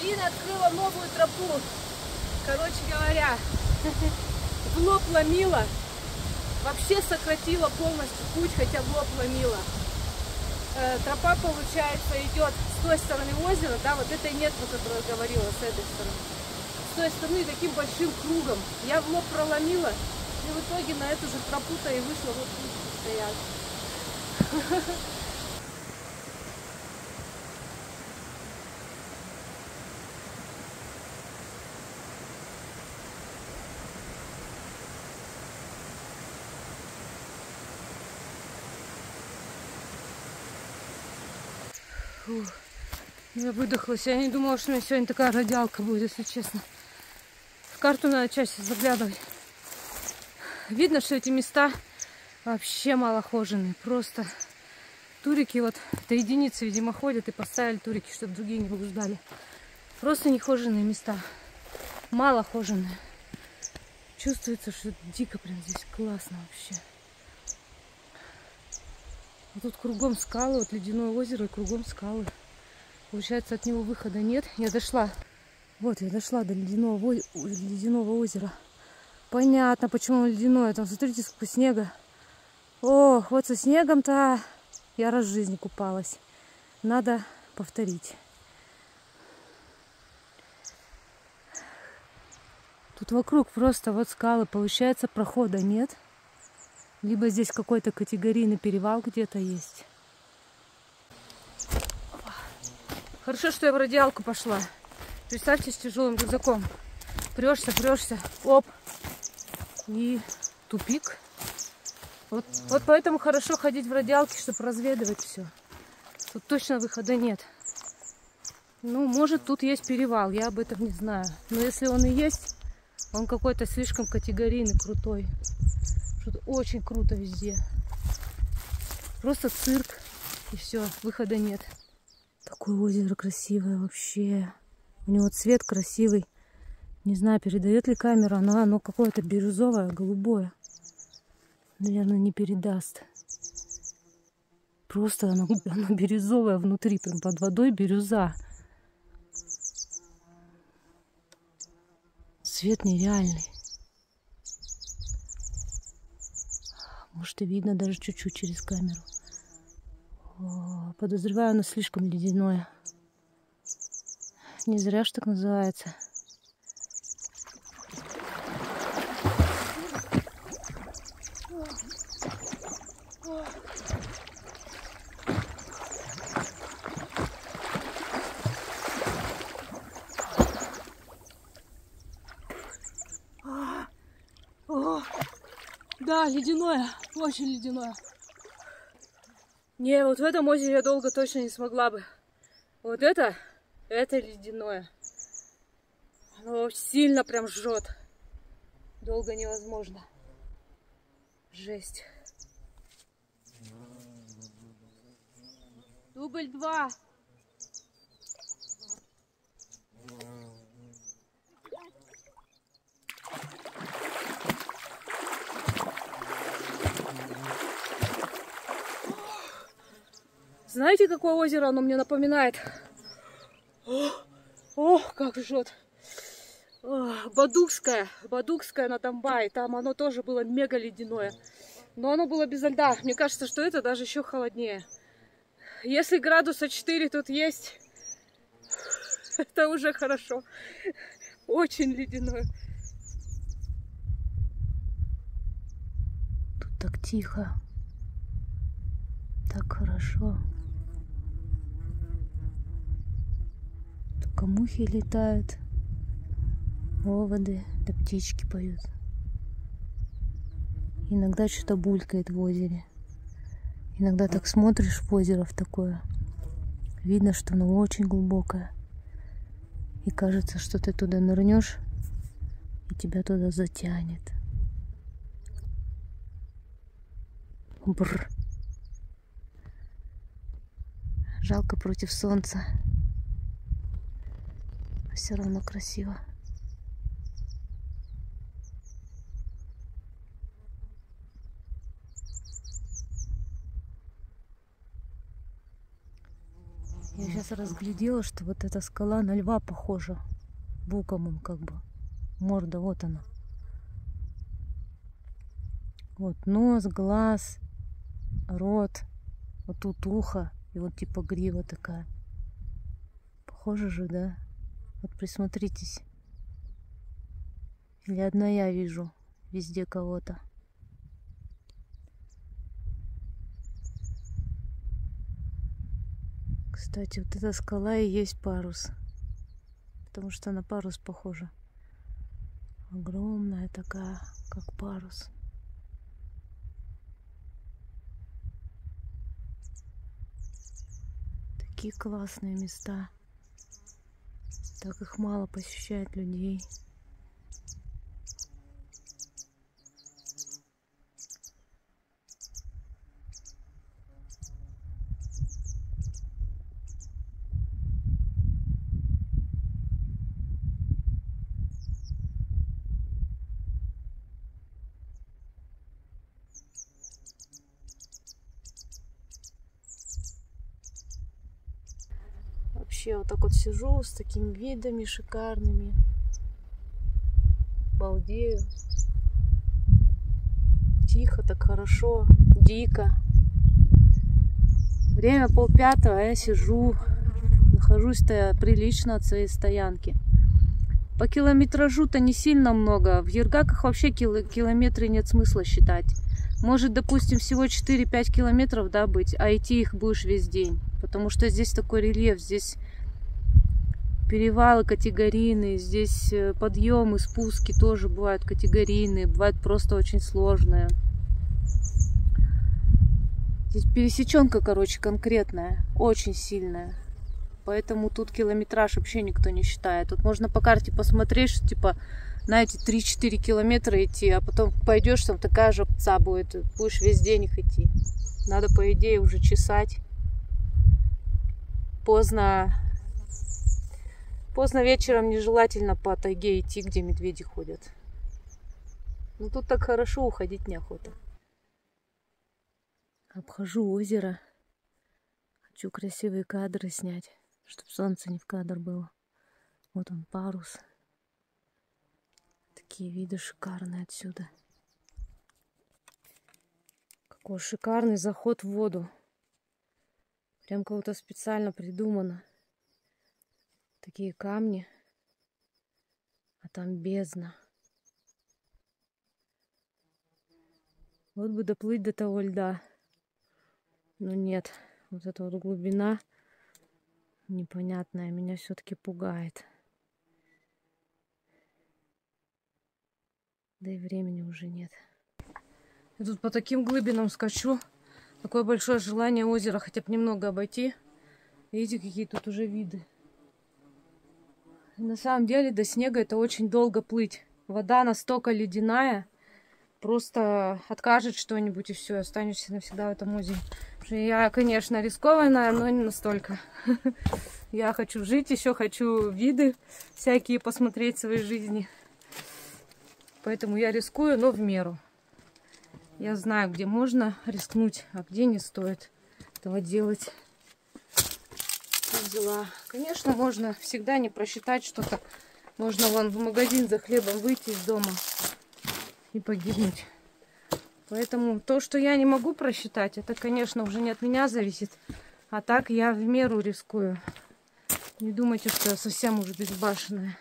Синжарина открыла новую тропу. Короче говоря, в лоб ломила. Вообще сократила полностью путь, хотя в лоб ломила. Тропа, получается, идет с той стороны озера, да, вот этой нет, про которую я говорила, с этой стороны. С той стороны таким большим кругом. Я в лоб проломила, и в итоге на эту же тропу-то и вышла, вот тут стоят. Фу, я выдохлась. Я не думала, что у меня сегодня такая радиалка будет, если честно. В карту надо чаще заглядывать. Видно, что эти места вообще малохоженные. Просто турики, вот это единицы, видимо, ходят и поставили турики, чтобы другие не блуждали. Просто нехоженные места. Малохоженные. Чувствуется, что дико прям здесь классно вообще. Тут кругом скалы, вот ледяное озеро и кругом скалы. Получается, от него выхода нет. Я дошла. Вот, я дошла до ледяного озера. Понятно, почему оно ледяное. Там, смотрите, сколько снега. Ох, вот со снегом-то я раз в жизни купалась. Надо повторить. Тут вокруг просто вот скалы. Получается, прохода нет. Либо здесь какой-то категорийный перевал где-то есть. Опа. Хорошо, что я в радиалку пошла. Представьте, с тяжелым рюкзаком. Прешься, прешься. Оп. И тупик. Вот поэтому хорошо ходить в радиалке, чтобы разведывать все. Тут точно выхода нет. Ну, может, тут есть перевал. Я об этом не знаю. Но если он и есть, он какой-то слишком категорийный, крутой. Тут очень круто везде. Просто цирк. И все, выхода нет. Такое озеро красивое вообще. У него цвет красивый. Не знаю, передает ли камера, но оно какое-то бирюзовое, голубое. Наверное, не передаст. Просто оно бирюзовое внутри. Прям под водой бирюза. Цвет нереальный. Может, и видно даже чуть-чуть через камеру. О, подозреваю, оно слишком ледяное. Не зря ж так называется. Да, ледяное. Очень ледяное. Не, вот в этом озере я долго точно не смогла бы. Вот это ледяное. Оно сильно прям жжет. Долго невозможно. Жесть. Дубль 2. Знаете, какое озеро оно мне напоминает? Ох, как жжет. Бадукская. Бадукская на Дамбай. Там оно тоже было мега ледяное. Но оно было без льда. Мне кажется, что это даже еще холоднее. Если градуса 4 тут есть, это уже хорошо. Очень ледяное. Тут так тихо. Так хорошо. Только мухи летают, оводы, да птички поют. Иногда что-то булькает в озере. Иногда так смотришь в озеро в такое. Видно, что оно очень глубокое. И кажется, что ты туда нырнешь, и тебя туда затянет. Бррр. Жалко против солнца. Все равно красиво. Я сейчас разглядела, что вот эта скала на льва похожа. Боком он как бы. Морда, вот она. Вот нос, глаз, рот. Вот тут ухо. И вот типа грива такая. Похоже же, да? Вот присмотритесь. Или одна я вижу везде кого-то. Кстати, вот эта скала и есть парус. Потому что на парус похожа. Огромная такая, как парус. Такие классные места. Так их мало посещает людей. Вообще вот так вот сижу с такими видами шикарными, балдею, тихо, так хорошо, дико. Время 4:30, а я сижу, нахожусь-то прилично от своей стоянки. По километражу-то не сильно много, в Ергаках вообще километры нет смысла считать. Может, допустим, всего 4-5 километров, да, быть, а идти их будешь весь день. Потому что здесь такой рельеф, здесь перевалы категорийные, здесь подъемы, спуски тоже бывают категорийные, бывают просто очень сложные. Здесь пересеченка, короче, конкретная, очень сильная. Поэтому тут километраж вообще никто не считает. Тут можно по карте посмотреть, что типа, знаете, 3-4 километра идти, а потом пойдешь, там такая же пца будет, будешь весь день их идти. Надо, по идее, уже чесать. Поздно вечером нежелательно по тайге идти, где медведи ходят. Но тут так хорошо, уходить неохота. Обхожу озеро. Хочу красивые кадры снять, чтобы солнце не в кадр было. Вот он, парус. Такие виды шикарные отсюда. Какой шикарный заход в воду. Прям кого-то специально придумано. Такие камни. А там бездна. Вот бы доплыть до того льда. Но нет. Вот эта вот глубина непонятная меня все-таки пугает. Да и времени уже нет. Я тут по таким глубинам скачу. Такое большое желание озеро хотя бы немного обойти. Видите, какие тут уже виды. И на самом деле до снега это очень долго плыть. Вода настолько ледяная. Просто откажет что-нибудь и все. Останешься навсегда в этом озере. Я, конечно, рискованная, но не настолько. Я хочу жить, еще хочу виды всякие посмотреть в своей жизни. Поэтому я рискую, но в меру. Я знаю, где можно рискнуть, а где не стоит этого делать. Взяла. Конечно, можно всегда не просчитать что-то. Можно вон в магазин за хлебом выйти из дома и погибнуть. Поэтому то, что я не могу просчитать, это, конечно, уже не от меня зависит. А так я в меру рискую. Не думайте, что я совсем уже безбашенная.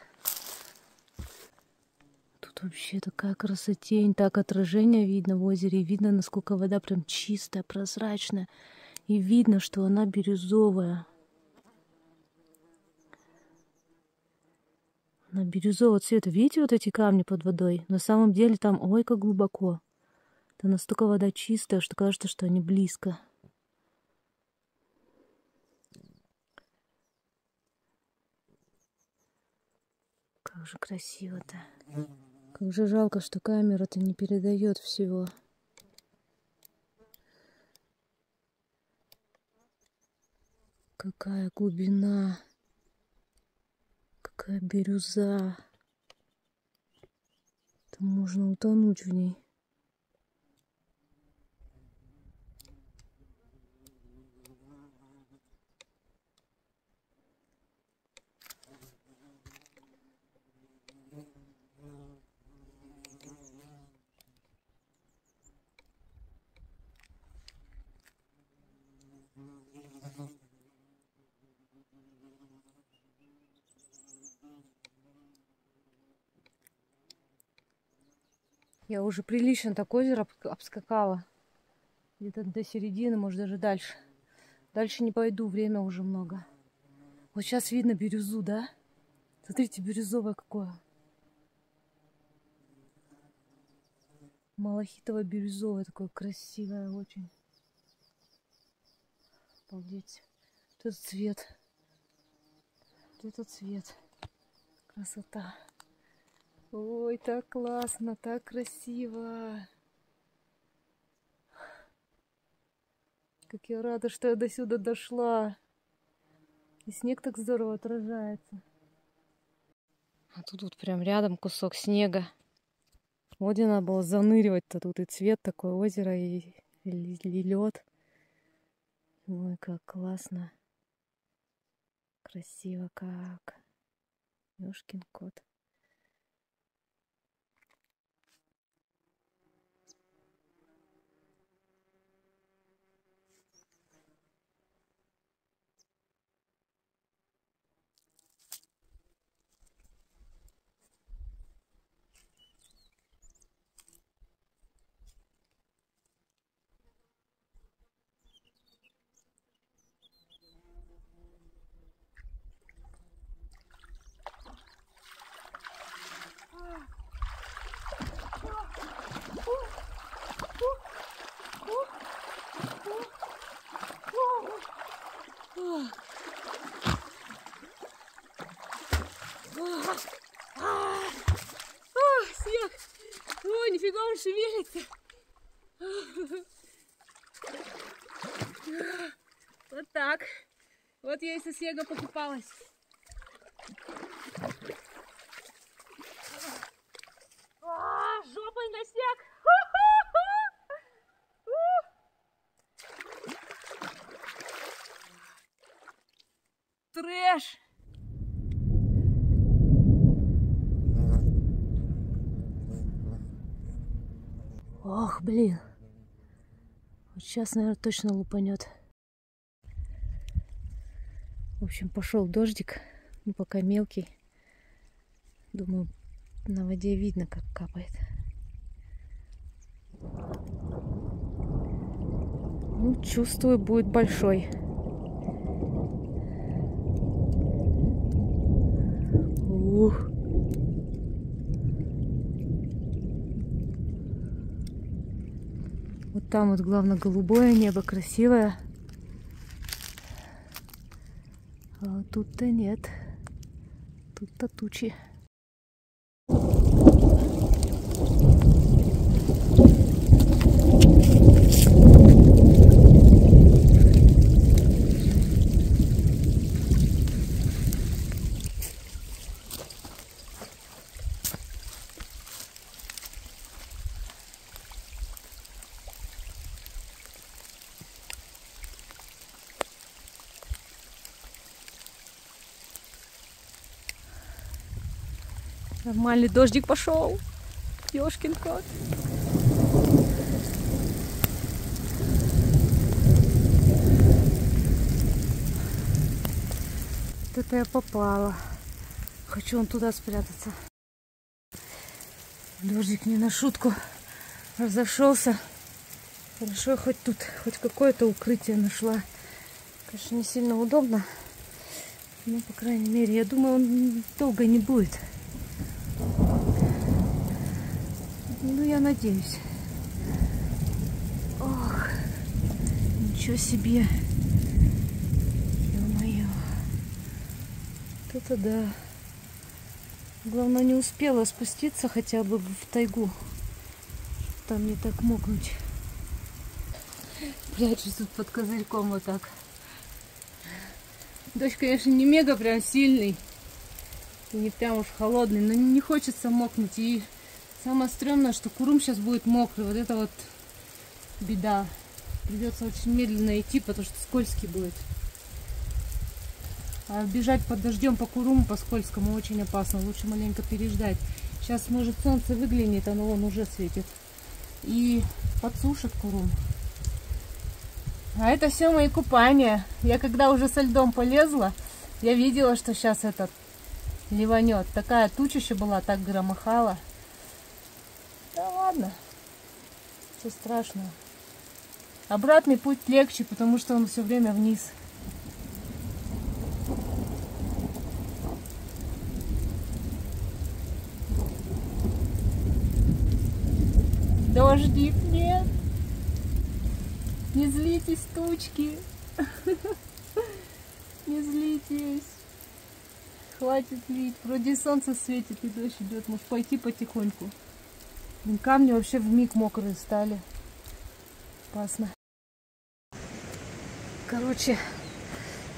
Вообще такая красотень, так отражение видно в озере, видно, насколько вода прям чистая, прозрачная, и видно, что она бирюзовая. Она бирюзового цвета. Видите вот эти камни под водой? На самом деле там, ой, как глубоко. Там настолько вода чистая, что кажется, что они близко. Как же красиво-то. Как же жалко, что камера-то не передает всего. Какая глубина. Какая бирюза. Там можно утонуть в ней. Я уже прилично так озеро обскакала. Где-то до середины, может, даже дальше. Дальше не пойду, время уже много. Вот сейчас видно бирюзу, да? Смотрите, бирюзовое какое. Малахитово-бирюзовое такое красивое очень. Обалдеть. Вот этот цвет. Вот этот цвет. Красота. Ой, так классно, так красиво. Как я рада, что я до сюда дошла. И снег так здорово отражается. А тут вот прям рядом кусок снега. Вот где надо было заныривать-то, тут и цвет такой, озеро, и лед. Ой, как классно. Красиво как. Ёшкин кот. Снег! Ой, нифига он шевелится! Вот так. Вот я и со снега покупалась. Жопой на снег! Трэш! Ох, блин. Вот сейчас, наверное, точно лупанет. В общем, пошел дождик. Ну, пока мелкий. Думаю, на воде видно, как капает. Ну, чувствую, будет большой. Ух. Вот там вот, главное, голубое небо, красивое. А тут-то нет. Тут-то тучи. Нормальный дождик пошел. Ёшкин кот. Вот это я попала. Хочу вон туда спрятаться. Дождик не на шутку разошелся. Хорошо, хоть тут, хоть какое-то укрытие нашла. Конечно, не сильно удобно. Но, по крайней мере, я думаю, он долго не будет. Ну, я надеюсь. Ох, ничего себе. Ё-моё. Тут-то да. Главное, не успела спуститься хотя бы в тайгу. Там не так мокнуть. Прячусь тут под козырьком вот так. Дождь, конечно, не мега прям сильный. И не прям уж холодный, но не хочется мокнуть. И самое стрёмное, что Курум сейчас будет мокрый. Вот это вот беда. Придется очень медленно идти, потому что скользкий будет. А бежать под дождем по Куруму, по скользкому, очень опасно. Лучше маленько переждать. Сейчас, может, солнце выглянет, оно вон уже светит. И подсушит Курум. А это все мои купания. Я когда уже со льдом полезла, я видела, что сейчас этот ливанет. Такая тучища была, так громыхала. ладно? Все страшно. Обратный путь легче, потому что он все время вниз. Дождик нет. Не злитесь, тучки. Не злитесь. Хватит лить. Вроде солнце светит и дождь идет. Может пойти потихоньку. Камни вообще вмиг мокрые стали. Опасно. Короче,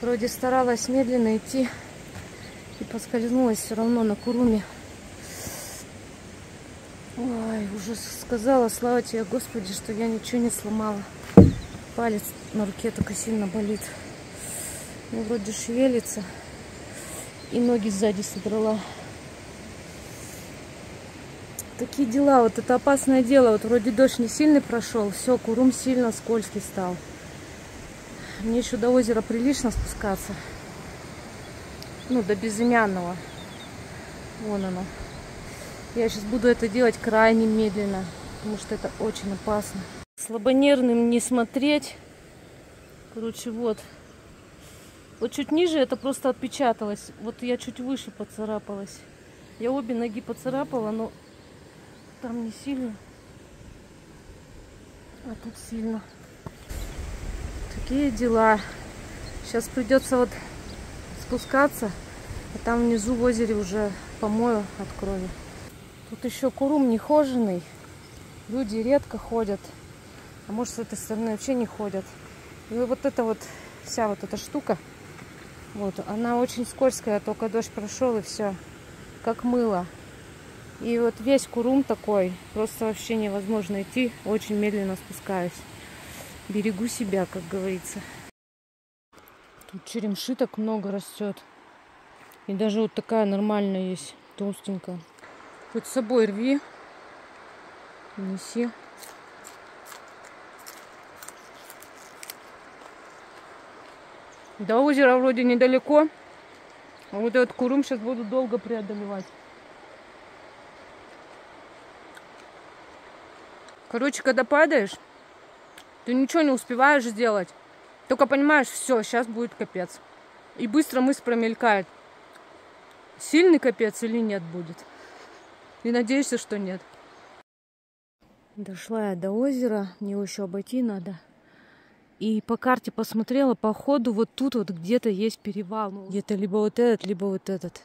вроде старалась медленно идти. И поскользнулась все равно на Куруме. Ой, уже сказала, слава тебе, Господи, что я ничего не сломала. Палец на руке только сильно болит. Ну, вроде шевелится. И ноги сзади содрала. Такие дела, вот это опасное дело. Вот вроде дождь не сильный прошел, все, Курум сильно скользкий стал. Мне еще до озера прилично спускаться. Ну, до Безымянного. Вон оно. Я сейчас буду это делать крайне медленно, потому что это очень опасно. Слабонервным не смотреть. Короче, вот. Вот чуть ниже это просто отпечаталось. Вот я чуть выше поцарапалась. Я обе ноги поцарапала, но там не сильно. А тут сильно. Такие дела. Сейчас придется вот спускаться. А там внизу в озере уже помою от крови. Тут еще Курум нехоженный. Люди редко ходят. А может, с этой стороны вообще не ходят. И вот эта вот вся вот эта штука. Вот, она очень скользкая, только дождь прошел и все. Как мыло. И вот весь Курум такой. Просто вообще невозможно идти. Очень медленно спускаюсь. Берегу себя, как говорится. Тут черемши так много растет. И даже вот такая нормальная есть. Толстенькая. Хоть с собой рви. Неси. До озера вроде недалеко. А вот этот Курум сейчас буду долго преодолевать. Короче, когда падаешь, ты ничего не успеваешь сделать. Только понимаешь, все, сейчас будет капец. И быстро мысль промелькает. Сильный капец или нет будет. И надеешься, что нет. Дошла я до озера. Мне его еще обойти надо. И по карте посмотрела, по ходу вот тут вот где-то есть перевал. Где-то либо вот этот, либо вот этот.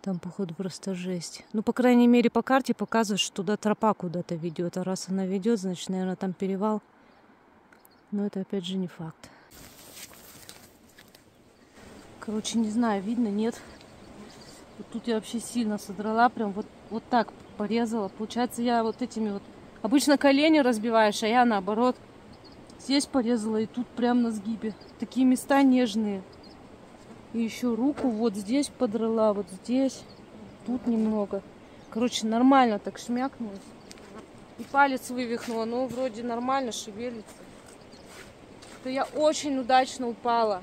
Там, походу, просто жесть. Ну, по крайней мере, по карте показывает, что туда тропа куда-то ведет. А раз она ведет, значит, наверное, там перевал. Но это, опять же, не факт. Короче, не знаю, видно, нет. Вот тут я вообще сильно содрала, прям вот так порезала. Получается, я вот этими вот... Обычно колени разбиваешь, а я наоборот... Здесь порезала и тут прям на сгибе. Такие места нежные. И еще руку вот здесь подрала, вот здесь. Тут немного. Короче, нормально так шмякнулась. И палец вывихнула, но вроде нормально шевелится. То я очень удачно упала.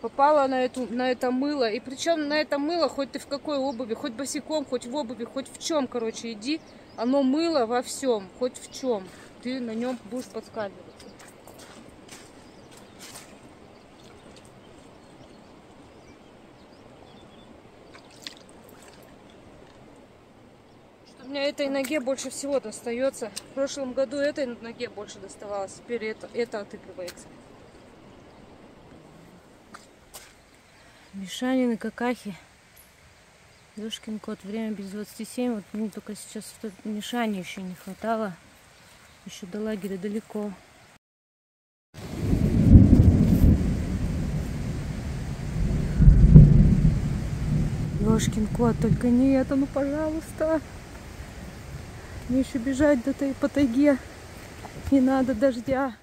Попала на это мыло. И причем на это мыло, хоть ты в какой обуви, хоть босиком, хоть в обуви, хоть в чем, короче, иди. Оно мыло во всем, хоть в чем. Ты на нем будешь подскальзываться. Что у меня этой ноге больше всего достается. В прошлом году этой ноге больше доставалось. Теперь это отыгрывается. Мишанин и какахи. Душкин кот. Время без 27. Вот мне только сейчас Мишани еще не хватало. Еще до лагеря далеко. Ёшкин кот, только не это, ну пожалуйста. Мне еще бежать по тайге. Не надо дождя.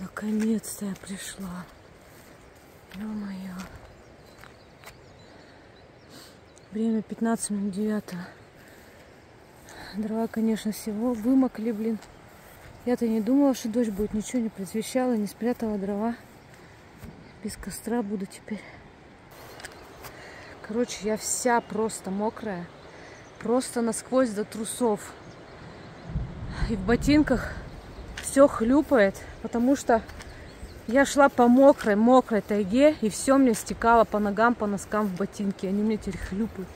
Наконец-то я пришла. Ё-моё. Время 15:09. Дрова, конечно, всего вымокли, блин. Я-то не думала, что дождь будет. Ничего не предвещала, не спрятала дрова. Без костра буду теперь. Короче, я вся просто мокрая. просто насквозь до трусов. И в ботинках все хлюпает, потому что я шла по мокрой тайге, и все мне стекало по ногам, по носкам в ботинки. Они мне теперь хлюпают.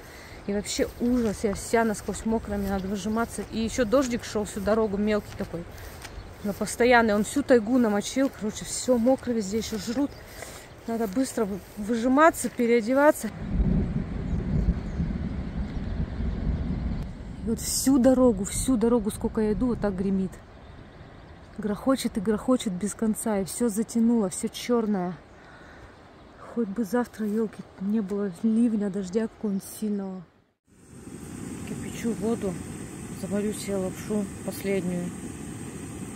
И вообще ужас, я вся насквозь мокрая, мне надо выжиматься. И еще дождик шел всю дорогу, мелкий такой, но постоянный. Он всю тайгу намочил, короче, все мокро везде, еще жрут. Надо быстро выжиматься, переодеваться. И вот всю дорогу, сколько я иду, вот так гремит. Грохочет и грохочет без конца, и все затянуло, все черное. Хоть бы завтра, елки, не было ливня, дождя какого-нибудь сильного. Кипячу воду, заварю себе лапшу последнюю.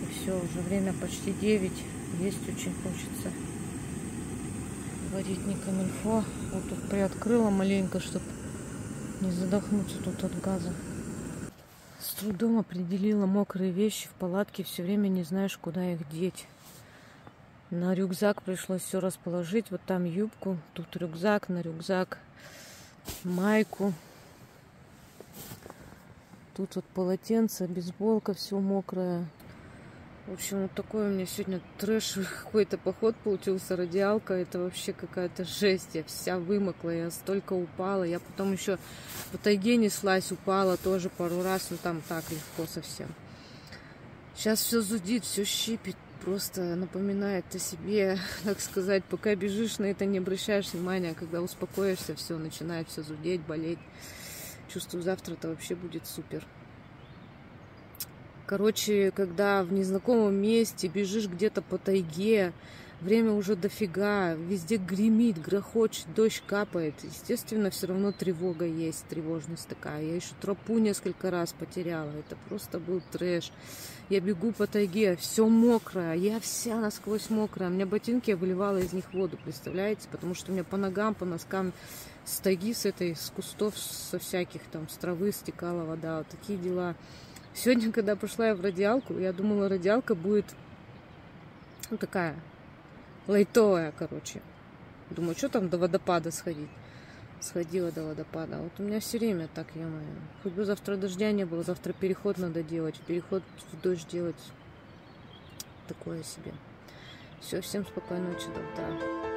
И все, уже время почти 9, есть очень хочется. Варитником инфо. Вот тут приоткрыла маленько, чтобы не задохнуться тут от газа. С трудом определила мокрые вещи в палатке, все время не знаешь, куда их деть. На рюкзак пришлось все расположить. Вот там юбку, тут рюкзак, на рюкзак майку. Тут вот полотенце, бейсболка, все мокрое. В общем, вот такой у меня сегодня трэш какой-то поход получился, радиалка. Это вообще какая-то жесть. Я вся вымокла, я столько упала. Я потом еще по тайге неслась, упала тоже пару раз. Ну там так легко совсем. Сейчас все зудит, все щипит. Просто напоминает о себе, так сказать, пока бежишь, на это не обращаешь внимания, когда успокоишься, все, начинает все зудеть, болеть. Чувствую, завтра-то вообще будет супер. Короче, когда в незнакомом месте бежишь где-то по тайге, время уже дофига, везде гремит, грохочет, дождь капает. Естественно, все равно тревога есть, тревожность такая. Я еще тропу несколько раз потеряла, это просто был трэш. Я бегу по тайге, все мокрое, я вся насквозь мокрая. У меня ботинки, я выливала из них воду, представляете? Потому что у меня по ногам, по носкам с тайги, с этой, с кустов, со всяких там, с травы стекала вода. Вот такие дела. Сегодня, когда пошла я в радиалку, я думала, радиалка будет, ну, такая... лайтовая, короче. Думаю, что там до водопада сходить. Сходила до водопада. Вот у меня все время так, е-мое. Хоть бы завтра дождя не было, завтра переход надо делать. Переход в дождь делать. Такое себе. Все, всем спокойной ночи, до утра.